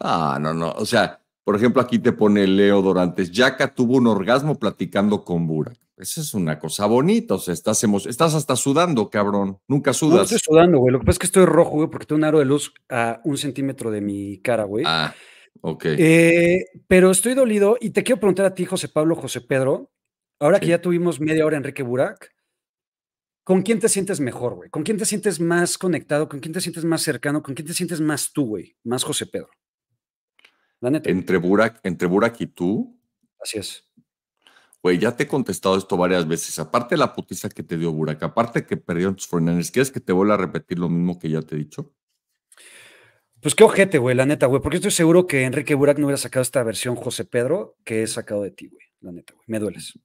Ah, no, no. O sea, por ejemplo, aquí te pone Leo Dorantes. Llaca tuvo un orgasmo platicando con Burak. Esa es una cosa bonita, o sea, estás, emo estás hasta sudando, cabrón, nunca sudas. No estoy sudando, güey, lo que pasa es que estoy rojo, güey, porque tengo un aro de luz a un centímetro de mi cara, güey. Ah, ok. Eh, pero estoy dolido y te quiero preguntar a ti, José Pablo, José Pedro, ahora sí. que ya tuvimos media hora Enrique Burak, ¿con quién te sientes mejor, güey? ¿Con quién te sientes más conectado? ¿Con quién te sientes más cercano? ¿Con quién te sientes más tú, güey? Más José Pedro. La neta. Entre Burak, entre Burak y tú. Así es. Güey, ya te he contestado esto varias veces. Aparte de la putiza que te dio Burak, aparte que perdieron tus forty niners, ¿quieres que te vuelva a repetir lo mismo que ya te he dicho? Pues qué ojete, güey, la neta, güey. Porque estoy seguro que Enrique Burak no hubiera sacado esta versión José Pedro que he sacado de ti, güey. La neta, güey. Me dueles.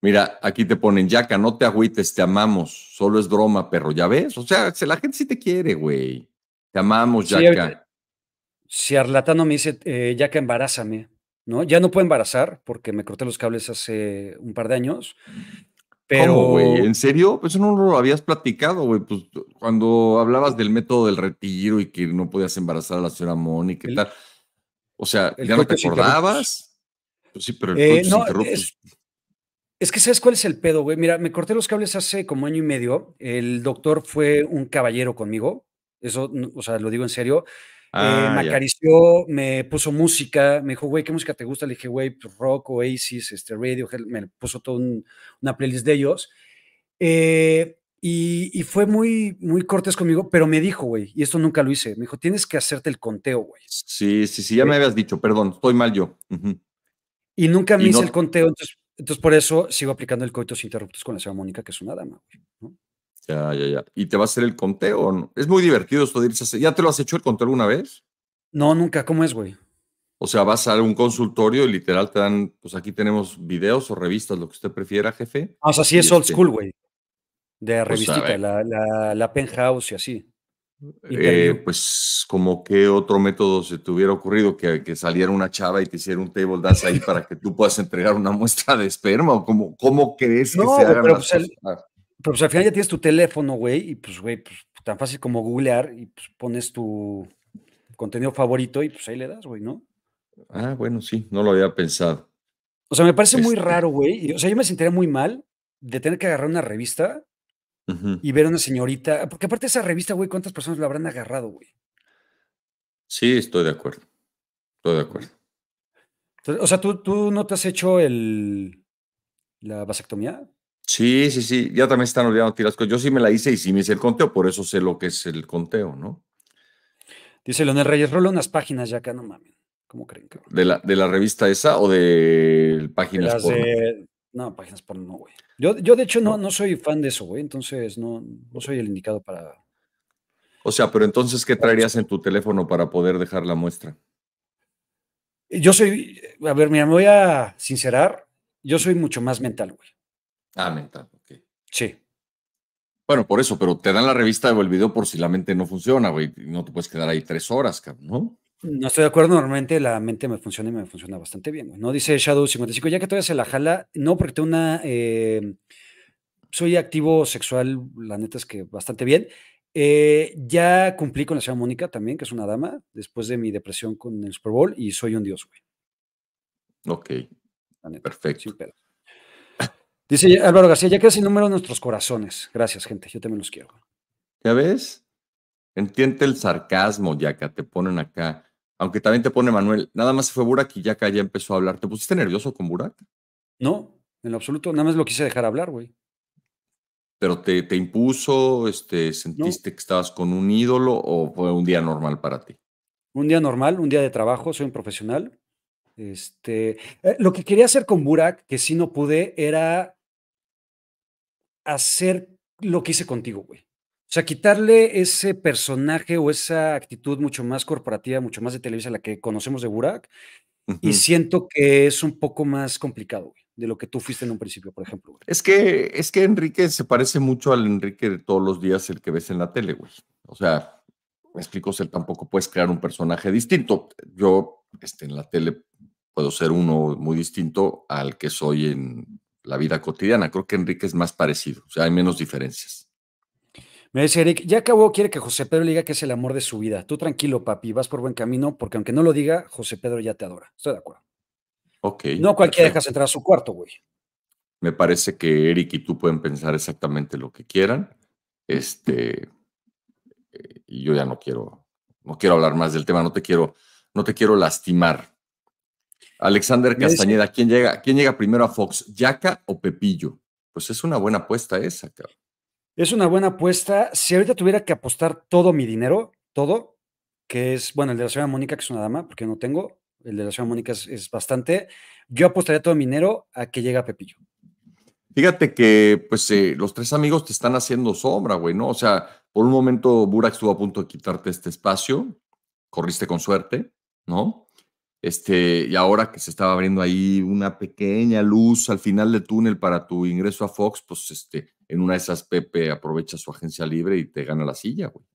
Mira, aquí te ponen, Llaca, no te agüites, te amamos. Solo es broma, perro. ¿Ya ves? O sea, la gente sí te quiere, güey. Te amamos, Llaca. Si Arlatano me dice, eh, Llaca, embarázame. ¿No? Ya no puedo embarazar porque me corté los cables hace un par de años. Pero... ¿Cómo, güey? ¿En serio? Eso no lo habías platicado, güey. Pues cuando hablabas del método del retiro y que no podías embarazar a la señora Mónica y tal. O sea, ¿ya no te acordabas? Pues sí, pero el eh, no, es, es que ¿sabes cuál es el pedo, güey? Mira, me corté los cables hace como año y medio. El doctor fue un caballero conmigo. Eso, o sea, lo digo en serio. Ah, eh, me acarició, ya. me puso música, me dijo, güey, ¿qué música te gusta? Le dije, güey, rock, Oasis, este, radio, me puso toda un, una playlist de ellos. Eh, y, y fue muy, muy cortés conmigo, pero me dijo, güey, y esto nunca lo hice, me dijo, tienes que hacerte el conteo, güey. Sí, sí, sí, ya me habías dicho, perdón, estoy mal yo. Uh-huh. Y nunca me y hice no... el conteo, entonces, entonces por eso sigo aplicando el coitus interruptus con la señora Mónica, que es una dama, güey, ¿no? Ya, ya, ya. ¿Y te va a hacer el conteo o no? Es muy divertido esto de irse a hacer. ¿Ya te lo has hecho el conteo alguna vez? No, nunca. ¿Cómo es, güey? O sea, vas a un consultorio y literal te dan, pues aquí tenemos videos o revistas, lo que usted prefiera, jefe. Ah, o sea, sí es old school, güey. De revistita, pues la, la, la Penthouse y así. Eh, pues como que otro método se te hubiera ocurrido, que, que saliera una chava y te hiciera un table dance ahí para que tú puedas entregar una muestra de esperma, o como, ¿cómo crees que no, se hagan pero, las pues, cosas? El, pero pues al final ya tienes tu teléfono, güey, y pues, güey, pues tan fácil como googlear y pues pones tu contenido favorito y pues ahí le das, güey, ¿no? Ah, bueno, sí, no lo había pensado. O sea, me parece este... muy raro, güey. O sea, yo me sentiría muy mal de tener que agarrar una revista uh-huh. y ver a una señorita. Porque aparte de esa revista, güey, ¿cuántas personas lo habrán agarrado, güey? Sí, estoy de acuerdo. Estoy de acuerdo. Entonces, o sea, ¿tú, tú no te has hecho el la vasectomía? Sí, sí, sí. Ya también están olvidando tirascos. Yo sí me la hice y sí me hice el conteo, por eso sé lo que es el conteo, ¿no? Dice Leonel Reyes, rola unas páginas ya acá, no mames. ¿Cómo creen? ¿De la, ¿De la revista esa o de páginas porno? De... No, páginas porno no, güey. Yo, yo de hecho no, no soy fan de eso, güey. Entonces no, no soy el indicado para... O sea, pero entonces, ¿qué traerías en tu teléfono para poder dejar la muestra? Yo soy... A ver, mira, me voy a sincerar. Yo soy mucho más mental, güey. Ah, mental, ok. Sí. Bueno, por eso, pero te dan la revista o el video por si la mente no funciona, güey. No te puedes quedar ahí tres horas, cabrón, ¿no? No estoy de acuerdo, normalmente la mente me funciona y me funciona bastante bien, güey. No dice Shadow cincuenta y cinco, ya que todavía se la jala, no, porque tengo una, eh, soy activo sexual, la neta es que bastante bien. Eh, ya cumplí con la señora Mónica también, que es una dama, después de mi depresión con el Super Bowl, y soy un dios, güey. Ok, la neta, perfecto. Sin pedo. Dice Álvaro García, ya queda sin número en nuestros corazones. Gracias, gente, yo también los quiero. ¿Ya ves? Entiende el sarcasmo, Llaca, te ponen acá. Aunque también te pone Manuel, nada más fue Burak y Llaca ya empezó a hablar. ¿Te pusiste nervioso con Burak? No, en lo absoluto, nada más lo quise dejar hablar, güey. ¿Pero te, te impuso, este, sentiste no. que estabas con un ídolo o fue un día normal para ti? Un día normal, un día de trabajo, soy un profesional. Este, eh, lo que quería hacer con Burak, que sí no pude, era hacer lo que hice contigo, güey. O sea, quitarle ese personaje o esa actitud mucho más corporativa, mucho más de Televisa, la que conocemos de Burak, uh-huh. y siento que es un poco más complicado, güey, de lo que tú fuiste en un principio, por ejemplo, güey. Es que, es que Enrique se parece mucho al Enrique de todos los días, el que ves en la tele, güey. O sea, me explico, o sea, tampoco puedes crear un personaje distinto. Yo, este, en la tele puedo ser uno muy distinto al que soy en la vida cotidiana. Creo que Enrique es más parecido, o sea, hay menos diferencias. Me dice Eric, ya acabó, quiere que José Pedro le diga que es el amor de su vida. Tú tranquilo, papi, vas por buen camino, porque aunque no lo diga, José Pedro ya te adora. Estoy de acuerdo. Ok. No cualquiera dejas entrar a su cuarto, güey. Me parece que Eric y tú pueden pensar exactamente lo que quieran. Este, eh, yo ya no quiero, no quiero hablar más del tema, no te quiero, no te quiero lastimar. Alexander Castañeda, ¿quién llega, ¿quién llega primero a Fox? ¿Llaca o Pepillo? Pues es una buena apuesta esa, cabrón. Es una buena apuesta. Si ahorita tuviera que apostar todo mi dinero, todo, que es, bueno, el de la señora Mónica, que es una dama, porque no tengo, el de la señora Mónica es, es bastante, yo apostaría todo mi dinero a que llegue a Pepillo. Fíjate que, pues, eh, los tres amigos te están haciendo sombra, güey, ¿no? O sea, por un momento Burak estuvo a punto de quitarte este espacio, corriste con suerte, ¿no? Este, y ahora que se estaba abriendo ahí una pequeña luz al final del túnel para tu ingreso a Fox, pues, este... En una de esas, Pepe aprovecha su agencia libre y te gana la silla, güey.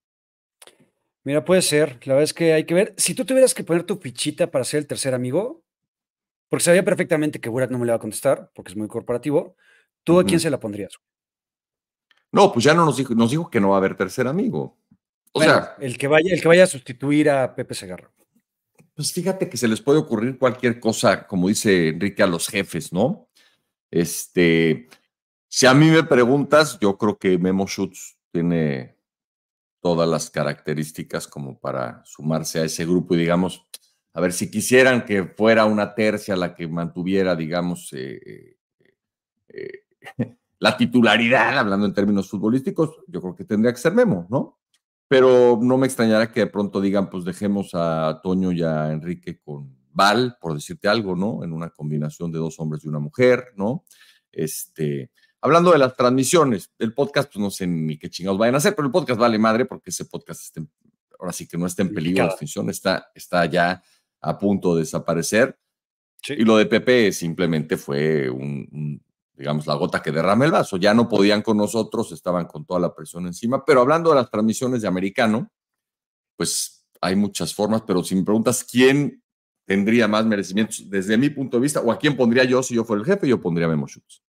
Mira, puede ser. La verdad es que hay que ver. Si tú tuvieras que poner tu fichita para ser el tercer amigo, porque sabía perfectamente que Burak no me le va a contestar, porque es muy corporativo, ¿tú uh-huh. a quién se la pondrías? No, pues ya no nos dijo, nos dijo que no va a haber tercer amigo. O bueno, sea, el que vaya, el que vaya a sustituir a Pepe Segarra. Pues fíjate que se les puede ocurrir cualquier cosa, como dice Enrique, a los jefes, ¿no? Este... Si a mí me preguntas, yo creo que Memo Schultz tiene todas las características como para sumarse a ese grupo y, digamos, a ver, si quisieran que fuera una tercia la que mantuviera, digamos, eh, eh, eh, la titularidad, hablando en términos futbolísticos, yo creo que tendría que ser Memo, ¿no? Pero no me extrañará que de pronto digan, pues dejemos a Toño y a Enrique con Val, por decirte algo, ¿no? En una combinación de dos hombres y una mujer, ¿no? Este... hablando de las transmisiones, el podcast, pues no sé ni qué chingados vayan a hacer, pero el podcast vale madre porque ese podcast está en, ahora sí que no está en peligro, la función está, está ya a punto de desaparecer. Sí. Y lo de Pepe simplemente fue un, un, digamos, la gota que derrama el vaso. Ya no podían con nosotros, estaban con toda la presión encima. Pero hablando de las transmisiones de americano, pues hay muchas formas, pero si me preguntas quién tendría más merecimientos desde mi punto de vista, o a quién pondría yo si yo fuera el jefe, yo pondría a Memo Schultz.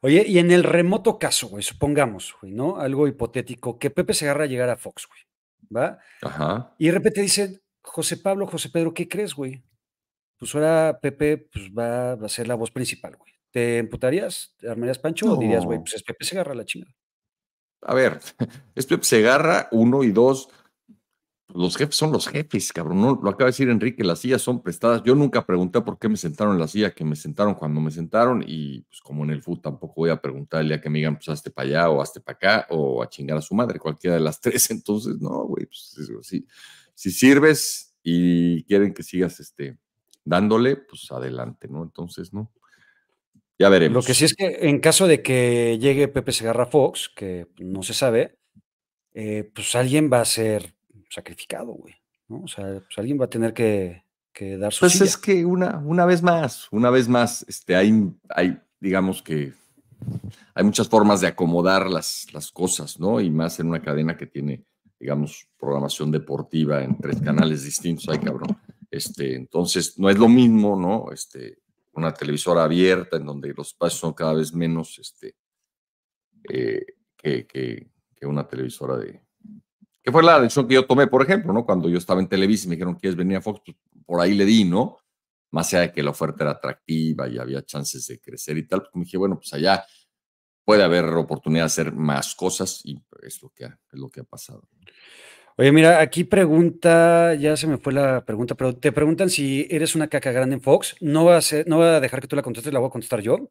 Oye, y en el remoto caso, güey, supongamos, güey, ¿no? Algo hipotético, que Pepe Segarra llegara a Fox, güey, ¿va? Ajá. Y de repente dicen, José Pablo, José Pedro, ¿qué crees, güey? Pues ahora Pepe pues va, va a ser la voz principal, güey. ¿Te emputarías? ¿Te armarías pancho? No. ¿O dirías, güey, pues es Pepe Segarra la chingada? A ver, es Pepe Segarra, uno y dos. Los jefes son los jefes, cabrón. No, lo acaba de decir Enrique, las sillas son prestadas. Yo nunca pregunté por qué me sentaron en la silla que me sentaron cuando me sentaron y pues como en el fútbol tampoco voy a preguntarle a que me digan pues hazte para allá o hazte para acá o a chingar a su madre, cualquiera de las tres. Entonces, no, güey, pues si, si sirves y quieren que sigas este, dándole, pues adelante, ¿no? Entonces, no. Ya veremos. Lo que sí es que en caso de que llegue Pepe Segarra Fox, que no se sabe, eh, pues alguien va a ser sacrificado, güey, ¿no? O sea, pues alguien va a tener que, que dar su pues silla. Pues es que una, una vez más, una vez más, este, hay, hay, digamos que hay muchas formas de acomodar las, las cosas, ¿no? Y más en una cadena que tiene, digamos, programación deportiva en tres canales distintos, ay, cabrón. Este, entonces, no es lo mismo, ¿no? Este, una televisora abierta en donde los espacios son cada vez menos, este, eh, que, que, que una televisora de... que fue la decisión que yo tomé, por ejemplo, ¿no? Cuando yo estaba en Televisa y me dijeron, ¿quieres venir a Fox? Pues por ahí le di, ¿no? Más allá de que la oferta era atractiva y había chances de crecer y tal, pues me dije, bueno, pues allá puede haber oportunidad de hacer más cosas y es lo que ha, es lo que ha pasado. Oye, mira, aquí pregunta, ya se me fue la pregunta, pero te preguntan si eres una caca grande en Fox. No va a, ser, no va a dejar que tú la contestes, la voy a contestar yo.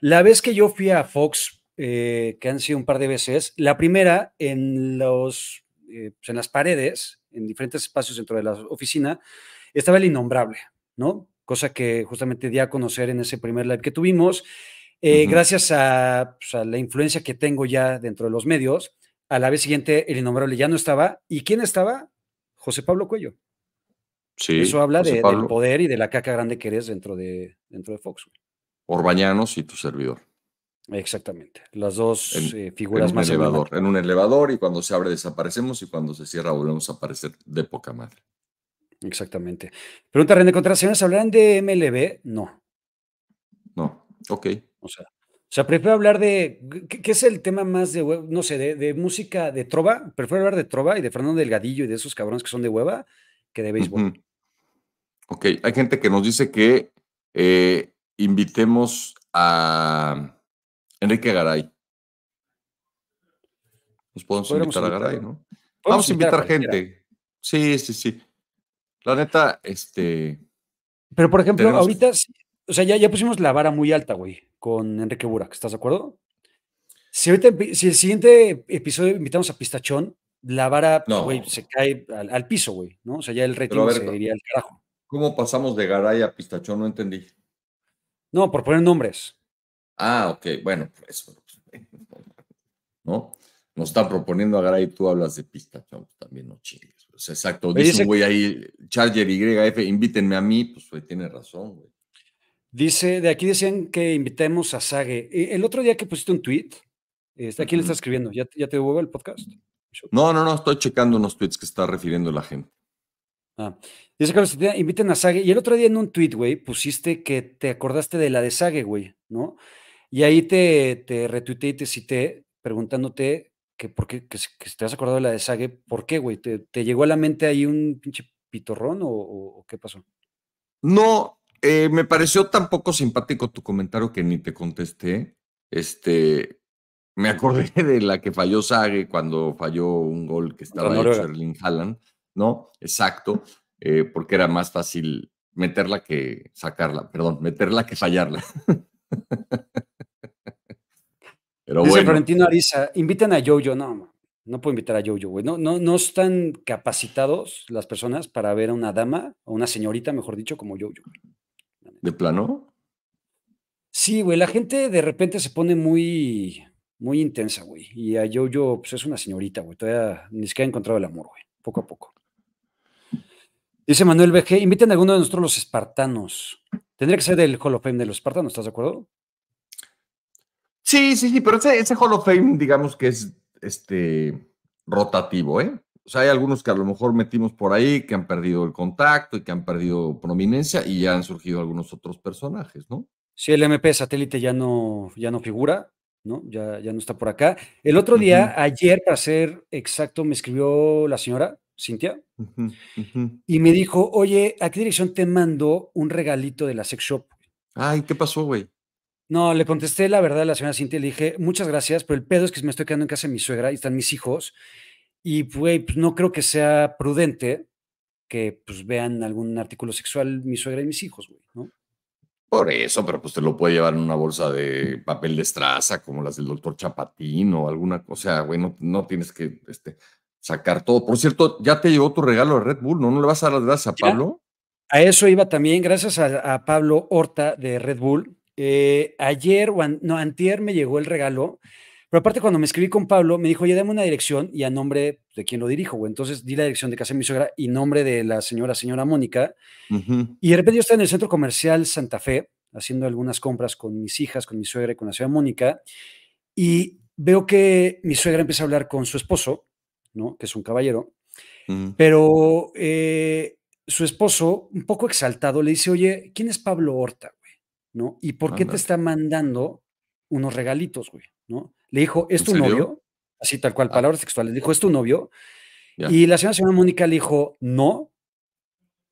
La vez que yo fui a Fox, eh, que han sido un par de veces, la primera en los... Eh, pues en las paredes, en diferentes espacios dentro de la oficina, estaba el innombrable, ¿no? Cosa que justamente di a conocer en ese primer live que tuvimos. Eh, uh-huh. Gracias a, pues, a la influencia que tengo ya dentro de los medios, a la vez siguiente el innombrable ya no estaba. ¿Y quién estaba? José Pablo Coello. Sí, eso habla de, del poder y de la caca grande que eres dentro de, dentro de Fox. Orbañanos y tu servidor. Exactamente, las dos en, eh, figuras en más elevador, en un elevador, y cuando se abre desaparecemos y cuando se cierra volvemos a aparecer de poca madre. Exactamente. Pregunta René Contreras, ¿señores hablarán de M L B? No. No, ok. O sea, o sea prefiero hablar de, ¿qué es el tema más de hueva? No sé, de, de música, de trova, prefiero hablar de trova y de Fernando Delgadillo y de esos cabrones que son de hueva que de béisbol. Uh-huh. Ok, hay gente que nos dice que eh, invitemos a... Enrique Garay. Nos podemos invitar a Garay, ¿no? Vamos a invitar gente. Sí, sí, sí. La neta, este... Pero, por ejemplo, ahorita, o sea, ya, ya pusimos la vara muy alta, güey, con Enrique Burak, ¿estás de acuerdo? Si, ahorita, si el siguiente episodio invitamos a Pistachón, la vara, pues, no, güey, se cae al, al piso, güey, ¿no? O sea, ya el rating ver, se iría al carajo. ¿Cómo pasamos de Garay a Pistachón? No entendí. No, por poner nombres. Ah, ok, bueno, eso, ¿no? Nos están proponiendo a Garay, tú hablas de pista, no, también no chingues. Pues exacto, dice un güey ahí, Charger Y F, invítenme a mí, pues güey, tiene razón, güey. Dice, de aquí decían que invitemos a Sage. El otro día que pusiste un tweet, ¿a quién le está escribiendo? ¿Ya, ya te devuelvo el podcast? No, no, no, estoy checando unos tweets que está refiriendo la gente. Ah. Dice Carlos, inviten a Sage. Y el otro día en un tweet, güey, pusiste que te acordaste de la de Sage, güey, ¿no? Y ahí te, te retuiteé y te cité preguntándote que por qué, que, que te has acordado de la de Sage, ¿por qué, güey? ¿Te, ¿Te llegó a la mente ahí un pinche pitorrón o, o qué pasó? No, eh, me pareció tan poco simpático tu comentario que ni te contesté. Este, me acordé de la que falló Sage cuando falló un gol que estaba hecho Erling Haaland, ¿no? Exacto, eh, porque era más fácil meterla que sacarla, perdón, meterla que fallarla. Pero dice bueno. Florentino Ariza, invitan a Jojo. No, no puedo invitar a Jojo, güey. No, no, no están capacitados las personas para ver a una dama, o una señorita, mejor dicho, como Jojo. ¿De plano? Sí, güey, la gente de repente se pone muy, muy intensa, güey. Y a Jojo, pues es una señorita, güey. Todavía ni siquiera ha encontrado el amor, güey. Poco a poco. Dice Manuel B G, inviten a alguno de nosotros los espartanos. Tendría que ser del Hall of Fame de los espartanos, ¿estás de acuerdo? Sí, sí, sí, pero ese, ese Hall of Fame, digamos que es este rotativo, ¿eh? O sea, hay algunos que a lo mejor metimos por ahí, que han perdido el contacto y que han perdido prominencia y ya han surgido algunos otros personajes, ¿no? Sí, el M P satélite ya no, ya no figura, ¿no? Ya, ya no está por acá. El otro día, uh-huh. ayer, para ser exacto, me escribió la señora Cintia uh-huh, uh-huh. y me dijo, oye, ¿a qué dirección te mando un regalito de la sex shop? Ay, ¿qué pasó, güey? No, le contesté la verdad a la señora Cintia y le dije, muchas gracias, pero el pedo es que me estoy quedando en casa de mi suegra y están mis hijos. Y, güey, pues no creo que sea prudente que, pues, vean algún artículo sexual mi suegra y mis hijos, güey, ¿no? Por eso, pero pues te lo puede llevar en una bolsa de papel de estraza, como las del doctor Chapatín o alguna cosa, güey, no, no tienes que este, sacar todo. Por cierto, ya te llegó tu regalo de Red Bull, ¿no? ¿No le vas a dar las gracias a Pablo? A eso iba también, gracias a, a Pablo Horta de Red Bull. Eh, ayer, o an, no, antier me llegó el regalo. Pero aparte, cuando me escribí con Pablo, me dijo, oye, dame una dirección y a nombre de quién lo dirijo, güey. Entonces di la dirección de casa de mi suegra y nombre de la señora, señora Mónica. Uh-huh. Y de repente yo estaba en el centro comercial Santa Fe, haciendo algunas compras con mis hijas, con mi suegra y con la señora Mónica. Y veo que mi suegra empieza a hablar con su esposo, ¿no? Que es un caballero. Uh-huh. Pero eh, su esposo, un poco exaltado, le dice, oye, ¿quién es Pablo Horta, güey? ¿No? ¿Y por qué Anda. te está mandando unos regalitos, güey? ¿No? Le dijo, ¿es tu novio? Así tal cual, palabras textuales. Le dijo, ¿es tu novio? Ya. Y la señora, señora Mónica le dijo, no,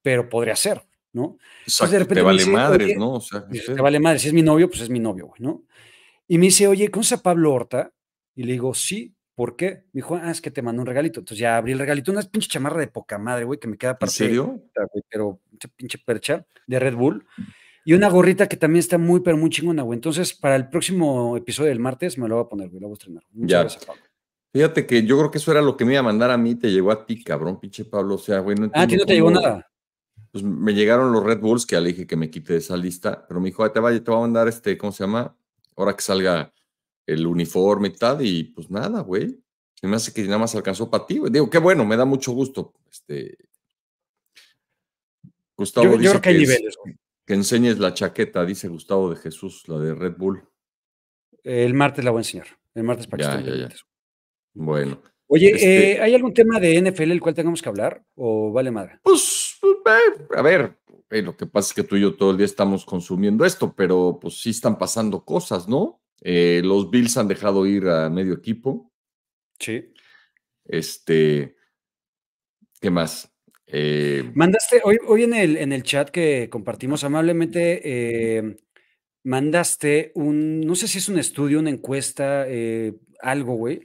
pero podría ser, ¿no? Exacto, de repente te vale dice, madre, ¿no? O sea, te serio. vale madre. Si es mi novio, pues es mi novio, güey, ¿no? Y me dice, oye, ¿conoces a Pablo Horta? Y le digo, sí, ¿por qué? Me dijo, ah, es que te mandó un regalito. Entonces ya abrí el regalito, una pinche chamarra de poca madre, güey, que me queda para... ¿En serio? Güey, pero pinche percha de Red Bull. Y una gorrita que también está muy, pero muy chingona, güey. Entonces, para el próximo episodio del martes me lo voy a poner, güey. Lo voy a estrenar. Muchas ya. gracias, Pablo. Fíjate que yo creo que eso era lo que me iba a mandar a mí. Te llegó a ti, cabrón, pinche Pablo. O sea, güey, no entiendo. Ah, ¿a ti no te llegó nada? Pues me llegaron los Red Bulls, que ya le dije que me quite de esa lista. Pero me dijo, ay, te va, te va a mandar este, ¿cómo se llama? Ahora que salga el uniforme y tal. Y pues nada, güey. Se me hace que nada más alcanzó para ti, güey. Digo, qué bueno, me da mucho gusto. Este... Gustavo yo, dice yo creo que hay niveles, güey. Que enseñes la chaqueta, dice Gustavo de Jesús, la de Red Bull. El martes la voy a enseñar. El martes para que esté. Bueno. Oye, este... eh, ¿hay algún tema de N F L el cual tengamos que hablar? ¿O vale madre? Pues, eh, a ver, eh, lo que pasa es que tú y yo todo el día estamos consumiendo esto, pero pues sí están pasando cosas, ¿no? Eh, los Bills han dejado ir a medio equipo. Sí. Este, ¿qué más? Eh, mandaste, hoy, hoy en el, en el chat que compartimos amablemente, eh, mandaste un, no sé si es un estudio, una encuesta, eh, algo, güey,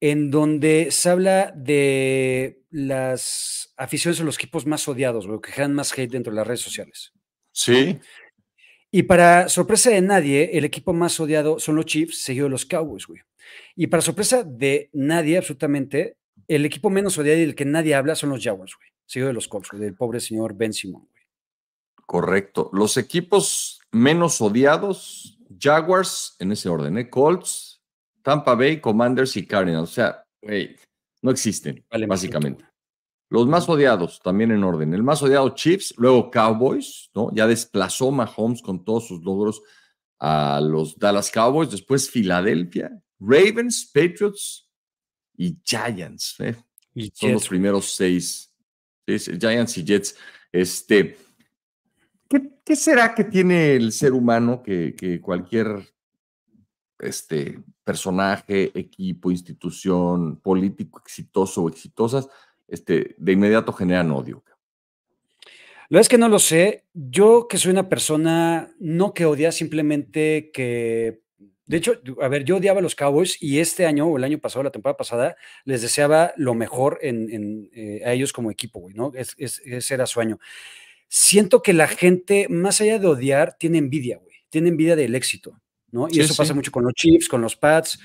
en donde se habla de las aficiones o los equipos más odiados, güey, que generan más hate dentro de las redes sociales. Sí. ¿No? Y para sorpresa de nadie, el equipo más odiado son los Chiefs, seguido de los Cowboys, güey. Y para sorpresa de nadie, absolutamente, el equipo menos odiado y del que nadie habla son los Jaguars, güey. Seguido de los Colts, del pobre señor Ben Simon, güey. Correcto. Los equipos menos odiados, Jaguars, en ese orden, ¿eh? Colts, Tampa Bay, Commanders y Cardinals. O sea, güey, no existen, vale, básicamente. Los más odiados, también en orden. El más odiado, Chiefs, luego Cowboys, ¿no? Ya desplazó Mahomes con todos sus logros a los Dallas Cowboys, después Filadelfia, Ravens, Patriots y Giants, ¿eh? Y Son Jets, los primeros seis. Giants y Jets. Este, ¿qué, ¿Qué será que tiene el ser humano que, que cualquier este, personaje, equipo, institución, político exitoso o exitosas, este, de inmediato generan odio? La verdad es que no lo sé. Yo que soy una persona no que odia, simplemente que... De hecho, a ver, yo odiaba a los Cowboys y este año o el año pasado, la temporada pasada, les deseaba lo mejor en, en, eh, a ellos como equipo, güey, ¿no? Es, es, ese era su año. Siento que la gente, más allá de odiar, tiene envidia, güey. Tiene envidia del éxito, ¿no? Y sí, eso sí. pasa mucho con los Chiefs, con los Pats.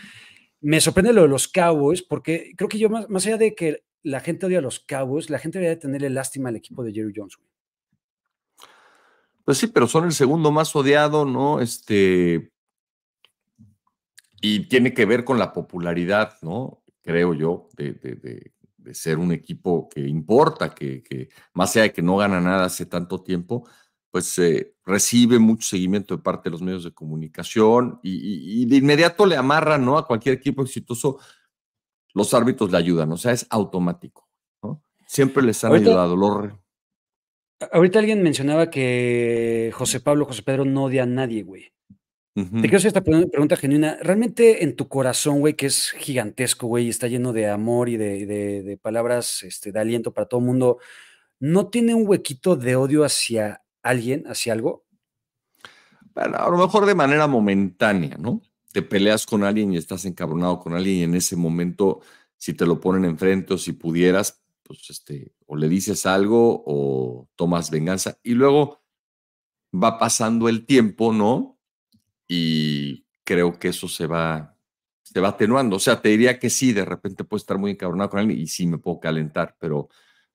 Me sorprende lo de los Cowboys porque creo que yo, más, más allá de que la gente odia a los Cowboys, la gente debería de tenerle lástima al equipo de Jerry Jones, güey. Pues sí, pero son el segundo más odiado, ¿no? Este, y tiene que ver con la popularidad, ¿no? Creo yo, de, de, de, de ser un equipo que importa, que, que más allá de que no gana nada hace tanto tiempo, pues eh, recibe mucho seguimiento de parte de los medios de comunicación y, y, y de inmediato le amarran, ¿no? A cualquier equipo exitoso, los árbitros le ayudan, o sea, es automático, ¿no? Siempre les han ahorita, ayudado. Los... Ahorita alguien mencionaba que José Pablo, José Pedro no odia a nadie, güey. Uh -huh. Te quiero hacer esta pregunta genuina. Realmente en tu corazón, güey, que es gigantesco, güey, y está lleno de amor y de, de, de palabras este, de aliento para todo el mundo, ¿no tiene un huequito de odio hacia alguien, hacia algo? Bueno, a lo mejor de manera momentánea, ¿no? Te peleas con alguien y estás encabronado con alguien y en ese momento, si te lo ponen enfrente o si pudieras, pues este, o le dices algo o tomas venganza. Y luego va pasando el tiempo, ¿no? Y creo que eso se va, se va atenuando. O sea, te diría que sí, de repente puedo estar muy encabronado con alguien y sí me puedo calentar, pero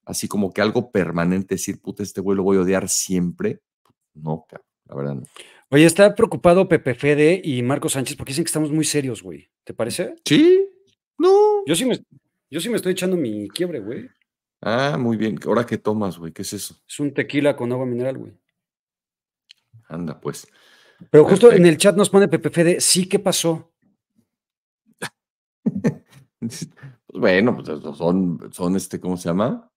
así como que algo permanente, decir, puta, este güey lo voy a odiar siempre. No, la verdad no. Oye, está preocupado Pepe Fede y Marco Sánchez porque dicen que estamos muy serios, güey. ¿Te parece? Sí. No. Yo sí me, yo sí me estoy echando mi quiebre, güey. Ah, muy bien. ¿Ahora qué tomas, güey? ¿Qué es eso? Es un tequila con agua mineral, güey. Anda, pues. Pero justo perfecto. En el chat nos pone Pepe Fede, sí, ¿qué pasó? Pues bueno, pues son, son este, ¿cómo se llama?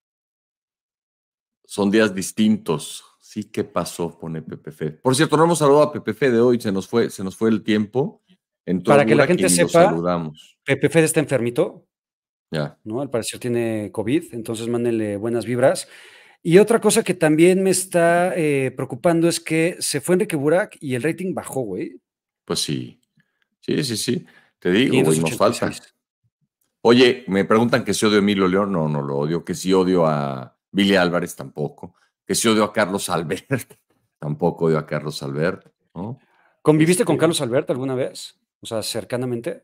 Son días distintos. Sí, ¿qué pasó? Pone Pepe Fede. Por cierto, no hemos saludado a Pepe Fede hoy, se nos fue, se nos fue el tiempo. Entonces, para que la gente sepa, Pepe Fede está enfermito. Ya. ¿No? Al parecer tiene COVID, entonces mándenle buenas vibras. Y otra cosa que también me está eh, preocupando es que se fue Enrique Burak y el rating bajó, güey. Pues sí. Sí, sí, sí. Te digo, güey, nos falta. Oye, me preguntan que si odio a Emilio León. No, no lo odio. Que si odio a Billy Álvarez, tampoco. Que si odio a Carlos Albert, tampoco odio a Carlos Albert, ¿no? ¿Conviviste con Carlos Albert alguna vez? O sea, cercanamente.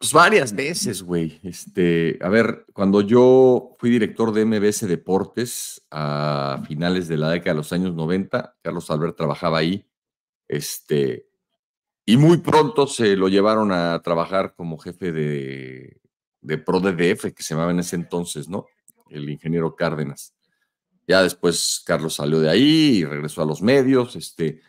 Pues varias veces, güey. Este, a ver, cuando yo fui director de M B S Deportes a finales de la década de los años noventa, Carlos Albert trabajaba ahí, este, y muy pronto se lo llevaron a trabajar como jefe de, de ProDDF, que se llamaba en ese entonces, ¿no? El ingeniero Cárdenas. Ya después Carlos salió de ahí y regresó a los medios, este...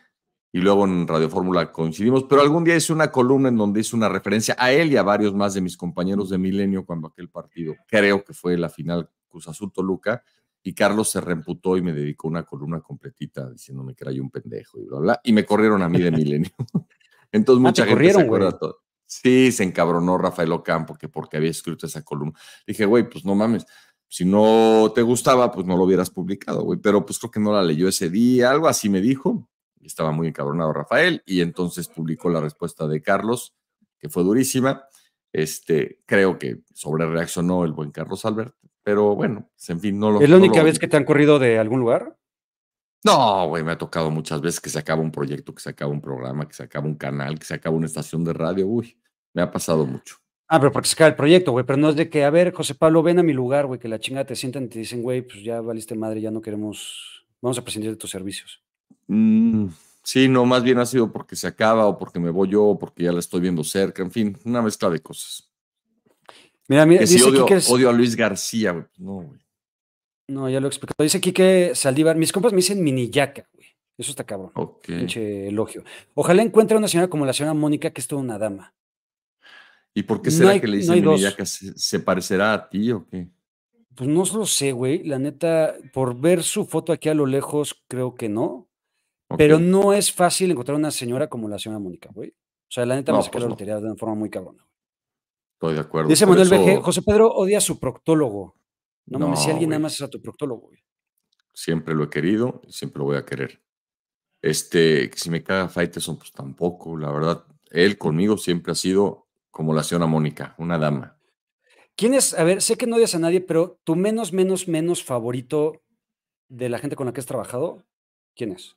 y luego en Radio Fórmula coincidimos, pero algún día hice una columna en donde hice una referencia a él y a varios más de mis compañeros de Milenio cuando aquel partido, creo que fue la final Cruz Azul Toluca, y Carlos se reemputó y me dedicó una columna completita diciéndome que era yo un pendejo y bla, bla, y me corrieron a mí de Milenio. Entonces mucha ah, gente corrieron, se acuerda güey. Todo. Sí, se encabronó Rafael Ocampo que porque había escrito esa columna. Dije, güey, pues no mames. Si no te gustaba, pues no lo hubieras publicado, güey, pero pues creo que no la leyó ese día, algo así me dijo. Estaba muy encabronado Rafael y entonces publicó la respuesta de Carlos, que fue durísima. Este, creo que sobre reaccionó el buen Carlos Albert, pero bueno, en fin, no lo... ¿Es la única no lo... vez que te han corrido de algún lugar? No, güey, me ha tocado muchas veces que se acaba un proyecto, que se acaba un programa, que se acaba un canal, que se acaba una estación de radio. Uy, me ha pasado mucho. Ah, pero porque se acaba el proyecto, güey, pero no es de que, a ver, José Pablo, ven a mi lugar, güey, que la chingada te sientan y te dicen, güey, pues ya valiste madre, ya no queremos, vamos a prescindir de tus servicios. Sí, no, más bien ha sido porque se acaba o porque me voy yo o porque ya la estoy viendo cerca, en fin, una mezcla de cosas. Mira, mira, que dice si odio, Quique es... odio a Luis García, güey. No, güey. No, ya lo he explicado. Dice Quique Saldívar, mis compas me dicen mini yaca, güey. Eso está cabrón. Okay. Pinche elogio. Ojalá encuentre una señora como la señora Mónica, que es toda una dama. ¿Y por qué será no hay, que le dicen no mini yaca? ¿Se, ¿Se parecerá a ti o qué? Pues no lo sé, güey. La neta, por ver su foto aquí a lo lejos, creo que no. Okay. Pero no es fácil encontrar una señora como la señora Mónica, güey. O sea, la neta no, me saca pues la lotería no. de una forma muy cabrona. Estoy de acuerdo. Dice Manuel eso... B G, José Pedro odia a su proctólogo. No, no mames, si alguien güey. nada más es a tu proctólogo, güey. Siempre lo he querido y siempre lo voy a querer. Este, si me caga Faiteson, pues tampoco. La verdad, él conmigo siempre ha sido como la señora Mónica, una dama. ¿Quién es? A ver, sé que no odias a nadie, pero tu menos, menos, menos favorito de la gente con la que has trabajado, ¿quién es?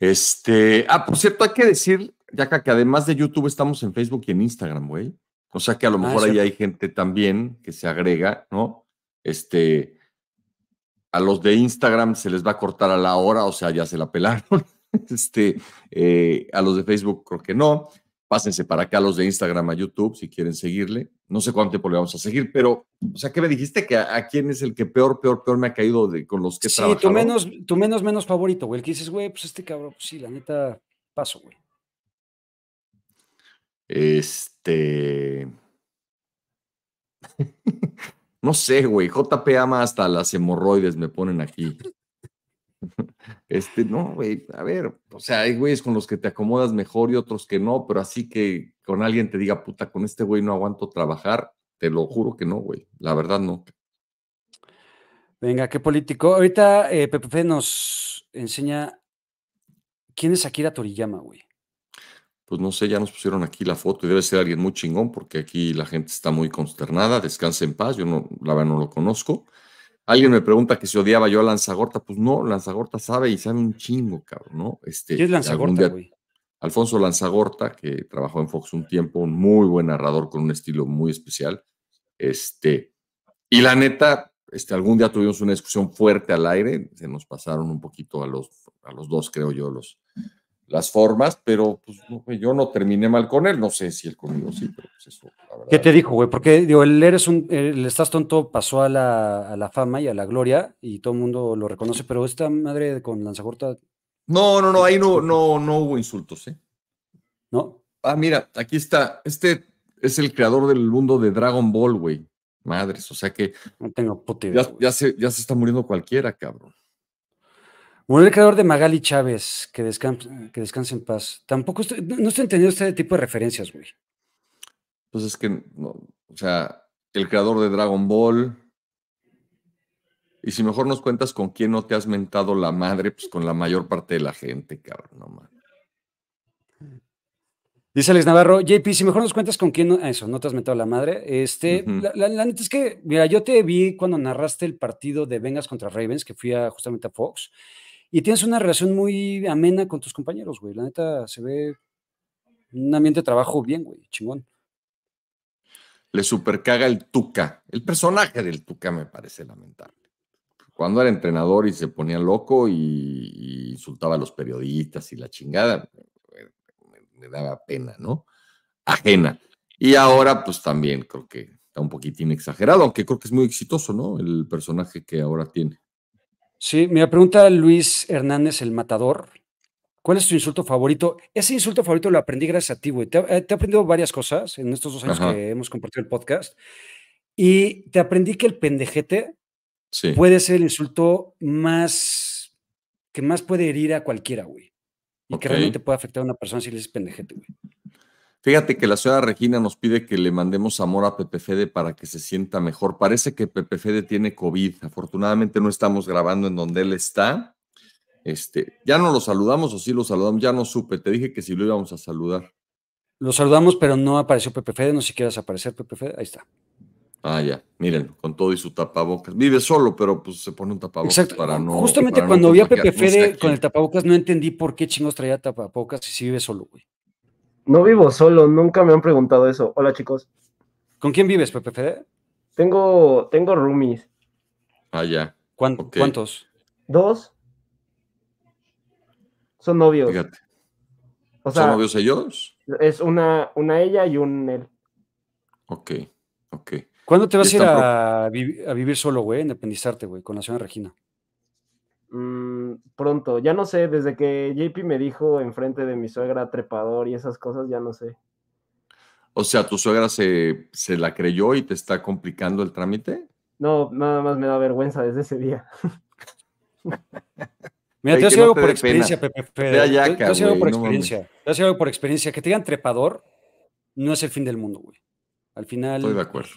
Este, ah, por cierto, hay que decir, Llaca, que además de YouTube estamos en Facebook y en Instagram, güey. O sea que a lo mejor ah, ahí cierto. hay gente también que se agrega, ¿no? Este, a los de Instagram se les va a cortar a la hora, o sea, ya se la pelaron. Este, eh, a los de Facebook creo que no. Pásense para acá, a los de Instagram, a YouTube, si quieren seguirle. No sé cuánto tiempo le vamos a seguir, pero, o sea, ¿qué me dijiste? ¿Que a, a quién es el que peor, peor, peor me ha caído de, con los que he sí, trabajado? Sí, tu menos, tu menos, menos favorito, güey. El que dices, güey, pues este cabrón, pues sí, la neta, paso, güey. Este... No sé, güey, J P ama hasta las hemorroides, me ponen aquí. Este, no, güey, a ver, o sea, hay güeyes con los que te acomodas mejor y otros que no, pero así que con alguien te diga, puta, con este güey no aguanto trabajar, te lo juro que no, güey, la verdad no. Venga, qué político. Ahorita eh, Pepe nos enseña quién es Akira Toriyama, güey. Pues no sé, ya nos pusieron aquí la foto y debe ser alguien muy chingón porque aquí la gente está muy consternada. Descanse en paz, yo no, la verdad no lo conozco. Alguien me pregunta que si odiaba yo a Lanzagorta. Pues no, Lanzagorta sabe y sabe un chingo, cabrón, ¿no? Este, ¿qué es Lanzagorta, güey? Alfonso Lanzagorta, que trabajó en Fox un tiempo, un muy buen narrador con un estilo muy especial. Este, y la neta, este, algún día tuvimos una discusión fuerte al aire, se nos pasaron un poquito a los, a los dos, creo yo, los... las formas, pero pues, no, yo no terminé mal con él, no sé si él conmigo sí, pero pues eso, la verdad. ¿Qué te dijo, güey? Porque digo, él eres un, el estás tonto pasó a la, a la fama y a la gloria y todo el mundo lo reconoce, pero esta madre con Lanzagorta... No, no, no, ahí no, no, no hubo insultos, ¿eh? ¿No? Ah, mira, aquí está, este es el creador del mundo de Dragon Ball, güey, madres, o sea que... No tengo puta idea, ya, ya, se, ya se está muriendo cualquiera, cabrón. Bueno, el creador de Magali Chávez, que descanse, que descanse en paz. Tampoco estoy, no estoy entendiendo este tipo de referencias, güey. Pues es que, no, o sea, el creador de Dragon Ball. Y si mejor nos cuentas con quién no te has mentado la madre, pues con la mayor parte de la gente, cabrón, no mames. Dice Alex Navarro, J P, si mejor nos cuentas con quién no, eso, no te has mentado la madre. Este, uh-huh. la, la, la neta es que, mira, yo te vi cuando narraste el partido de Vegas contra Ravens, que fui a, justamente a Fox. Y tienes una relación muy amena con tus compañeros, güey. La neta, se ve un ambiente de trabajo bien, güey. Chingón. Le supercaga el Tuca. El personaje del Tuca me parece lamentable. Cuando era entrenador y se ponía loco y, y insultaba a los periodistas y la chingada, me, me daba pena, ¿no? Ajena. Y ahora, pues también creo que está un poquitín exagerado, aunque creo que es muy exitoso, ¿no? El personaje que ahora tiene. Sí, me pregunta Luis Hernández, el matador. ¿Cuál es tu insulto favorito? Ese insulto favorito lo aprendí gracias a ti, güey. Te, te he aprendido varias cosas en estos dos años Ajá. que hemos compartido el podcast. Y te aprendí que el pendejete sí. puede ser el insulto más que más puede herir a cualquiera, güey. Y okay. que realmente puede afectar a una persona si le dices pendejete, güey. Fíjate que la señora Regina nos pide que le mandemos amor a Pepe Fede para que se sienta mejor. Parece que Pepe Fede tiene COVID. Afortunadamente no estamos grabando en donde él está. Este, ¿ya no lo saludamos o sí lo saludamos? Ya no supe. Te dije que sí lo íbamos a saludar. Lo saludamos, pero no apareció Pepe Fede. No sé si quieres aparecer, Pepe Fede. Ahí está. Ah, ya. Mírenlo, con todo y su tapabocas. Vive solo, pero pues se pone un tapabocas. Exacto. Para no... Justamente para cuando no vi a Pepe Fede no con el tapabocas no entendí por qué chingos traía tapabocas y si vive solo, güey. No vivo solo, nunca me han preguntado eso. Hola, chicos. ¿Con quién vives, Pepe Fede? Tengo, tengo roomies. Ah, ya. ¿Cuán, okay. ¿Cuántos? Dos. Son novios. Fíjate. O sea, ¿son novios ellos? Es una, una ella y un él. Ok, ok. ¿Cuándo te vas a ir a, vi a vivir solo, güey? Independizarte, güey, con la señora Regina. Mm, pronto, ya no sé, desde que J P me dijo enfrente de mi suegra trepador y esas cosas, ya no sé. O sea, ¿tu suegra se, se la creyó y te está complicando el trámite? No, nada más me da vergüenza desde ese día. Mira, te voy a decir algo por experiencia, Pepe. Te voy a decir algo por experiencia. Te voy a decir algo por experiencia. Que te digan trepador no es el fin del mundo, güey. Al final... Estoy de acuerdo.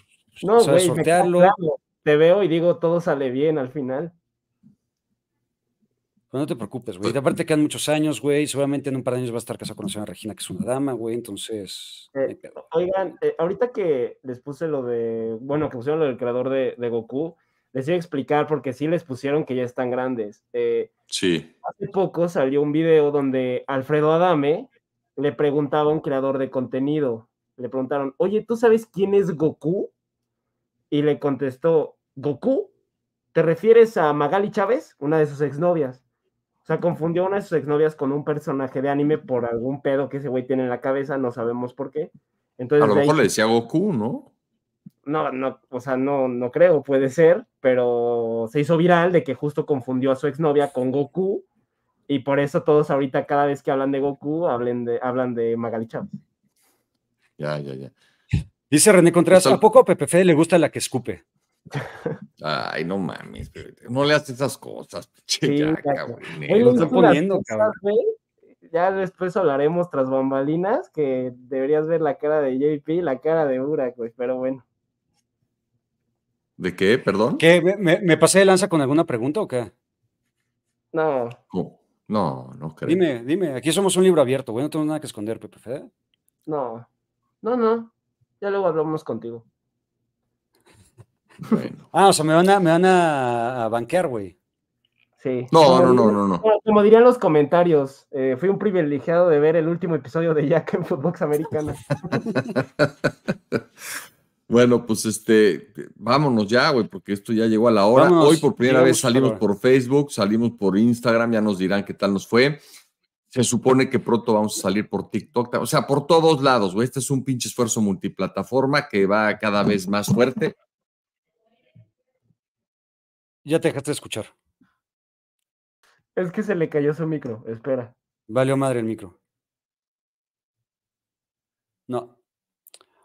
No, güey, sortearlo. Te veo y digo, todo sale bien al final. No te preocupes, güey. Aparte quedan muchos años, güey. Seguramente en un par de años va a estar casado con la señora Regina, que es una dama, güey. Entonces... Eh, oigan, eh, ahorita que les puse lo de... Bueno, que pusieron lo del creador de, de Goku, les iba a explicar porque sí les pusieron que ya están grandes. Eh, sí. Hace poco salió un video donde Alfredo Adame le preguntaba a un creador de contenido. Le preguntaron, oye, ¿tú sabes quién es Goku? Y le contestó, ¿Goku? ¿Te refieres a Magali Chávez? Una de sus exnovias. O sea, confundió a una de sus exnovias con un personaje de anime por algún pedo que ese güey tiene en la cabeza, no sabemos por qué. Entonces, a lo mejor ahí... le decía Goku, ¿no? No, no, o sea, no, no creo, puede ser, pero se hizo viral de que justo confundió a su exnovia con Goku, y por eso todos ahorita cada vez que hablan de Goku, hablen de, hablan de Magali Chávez. Ya, ya, ya. Dice René Contreras, ¿a poco a Pepe Fede le gusta la que escupe? Ay, no mames, no le haces esas cosas, che, sí, ya, cabrón. Lo están poniendo, cabrón. Ya después hablaremos tras bambalinas, que deberías ver la cara de J P, la cara de Burak, güey, pero bueno. ¿De qué? ¿Perdón? ¿Qué? ¿Me, me pasé de lanza con alguna pregunta o qué? No. No, no, no creo. Dime, dime, aquí somos un libro abierto, güey, no tengo nada que esconder, Pepe Fede. No, no, no, ya luego hablamos contigo. Bueno. Ah, o sea, me van a, me van a, a banquear, güey. Sí. No, como, no, no, no, no. Como dirían los comentarios, eh, fui un privilegiado de ver el último episodio de Jack en Footbox Americano. Bueno, pues este, vámonos ya, güey, porque esto ya llegó a la hora. Vámonos, hoy por primera vez salimos por, por Facebook, salimos por Instagram, ya nos dirán qué tal nos fue. Se supone que pronto vamos a salir por TikTok, o sea, por todos lados, güey. Este es un pinche esfuerzo multiplataforma que va cada vez más fuerte. Ya te dejaste de escuchar. Es que se le cayó su micro, espera. Valió madre el micro. No.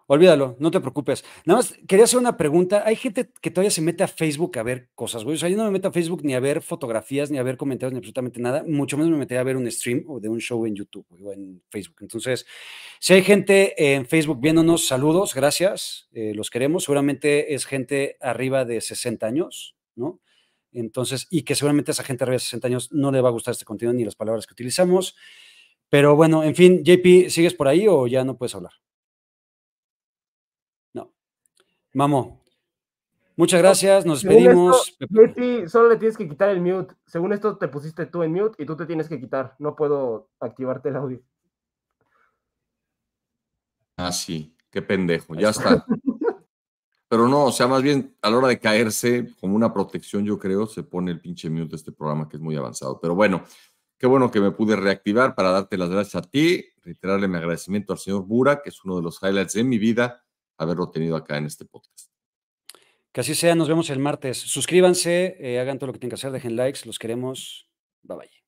Olvídalo, no te preocupes. Nada más quería hacer una pregunta. Hay gente que todavía se mete a Facebook a ver cosas, güey. O sea, yo no me meto a Facebook ni a ver fotografías, ni a ver comentarios, ni absolutamente nada. Mucho menos me metería a ver un stream o de un show en YouTube, güey, o en Facebook. Entonces, si hay gente en Facebook viéndonos, saludos, gracias. Eh, los queremos. Seguramente es gente arriba de sesenta años. ¿No? Entonces, y que seguramente a esa gente arriba de sesenta años no le va a gustar este contenido ni las palabras que utilizamos, pero bueno, en fin, J P, ¿sigues por ahí o ya no puedes hablar? No. Mamo, muchas gracias, nos despedimos. J P, solo le tienes que quitar el mute. Según esto te pusiste tú en mute y tú te tienes que quitar, no puedo activarte el audio. Ah, sí, qué pendejo, ya está. Pero no, o sea, más bien a la hora de caerse, como una protección, yo creo, se pone el pinche mute de este programa que es muy avanzado. Pero bueno, qué bueno que me pude reactivar para darte las gracias a ti, reiterarle mi agradecimiento al señor Burak, que es uno de los highlights de mi vida, haberlo tenido acá en este podcast. Que así sea, nos vemos el martes. Suscríbanse, eh, hagan todo lo que tienen que hacer, dejen likes, los queremos. Bye, bye.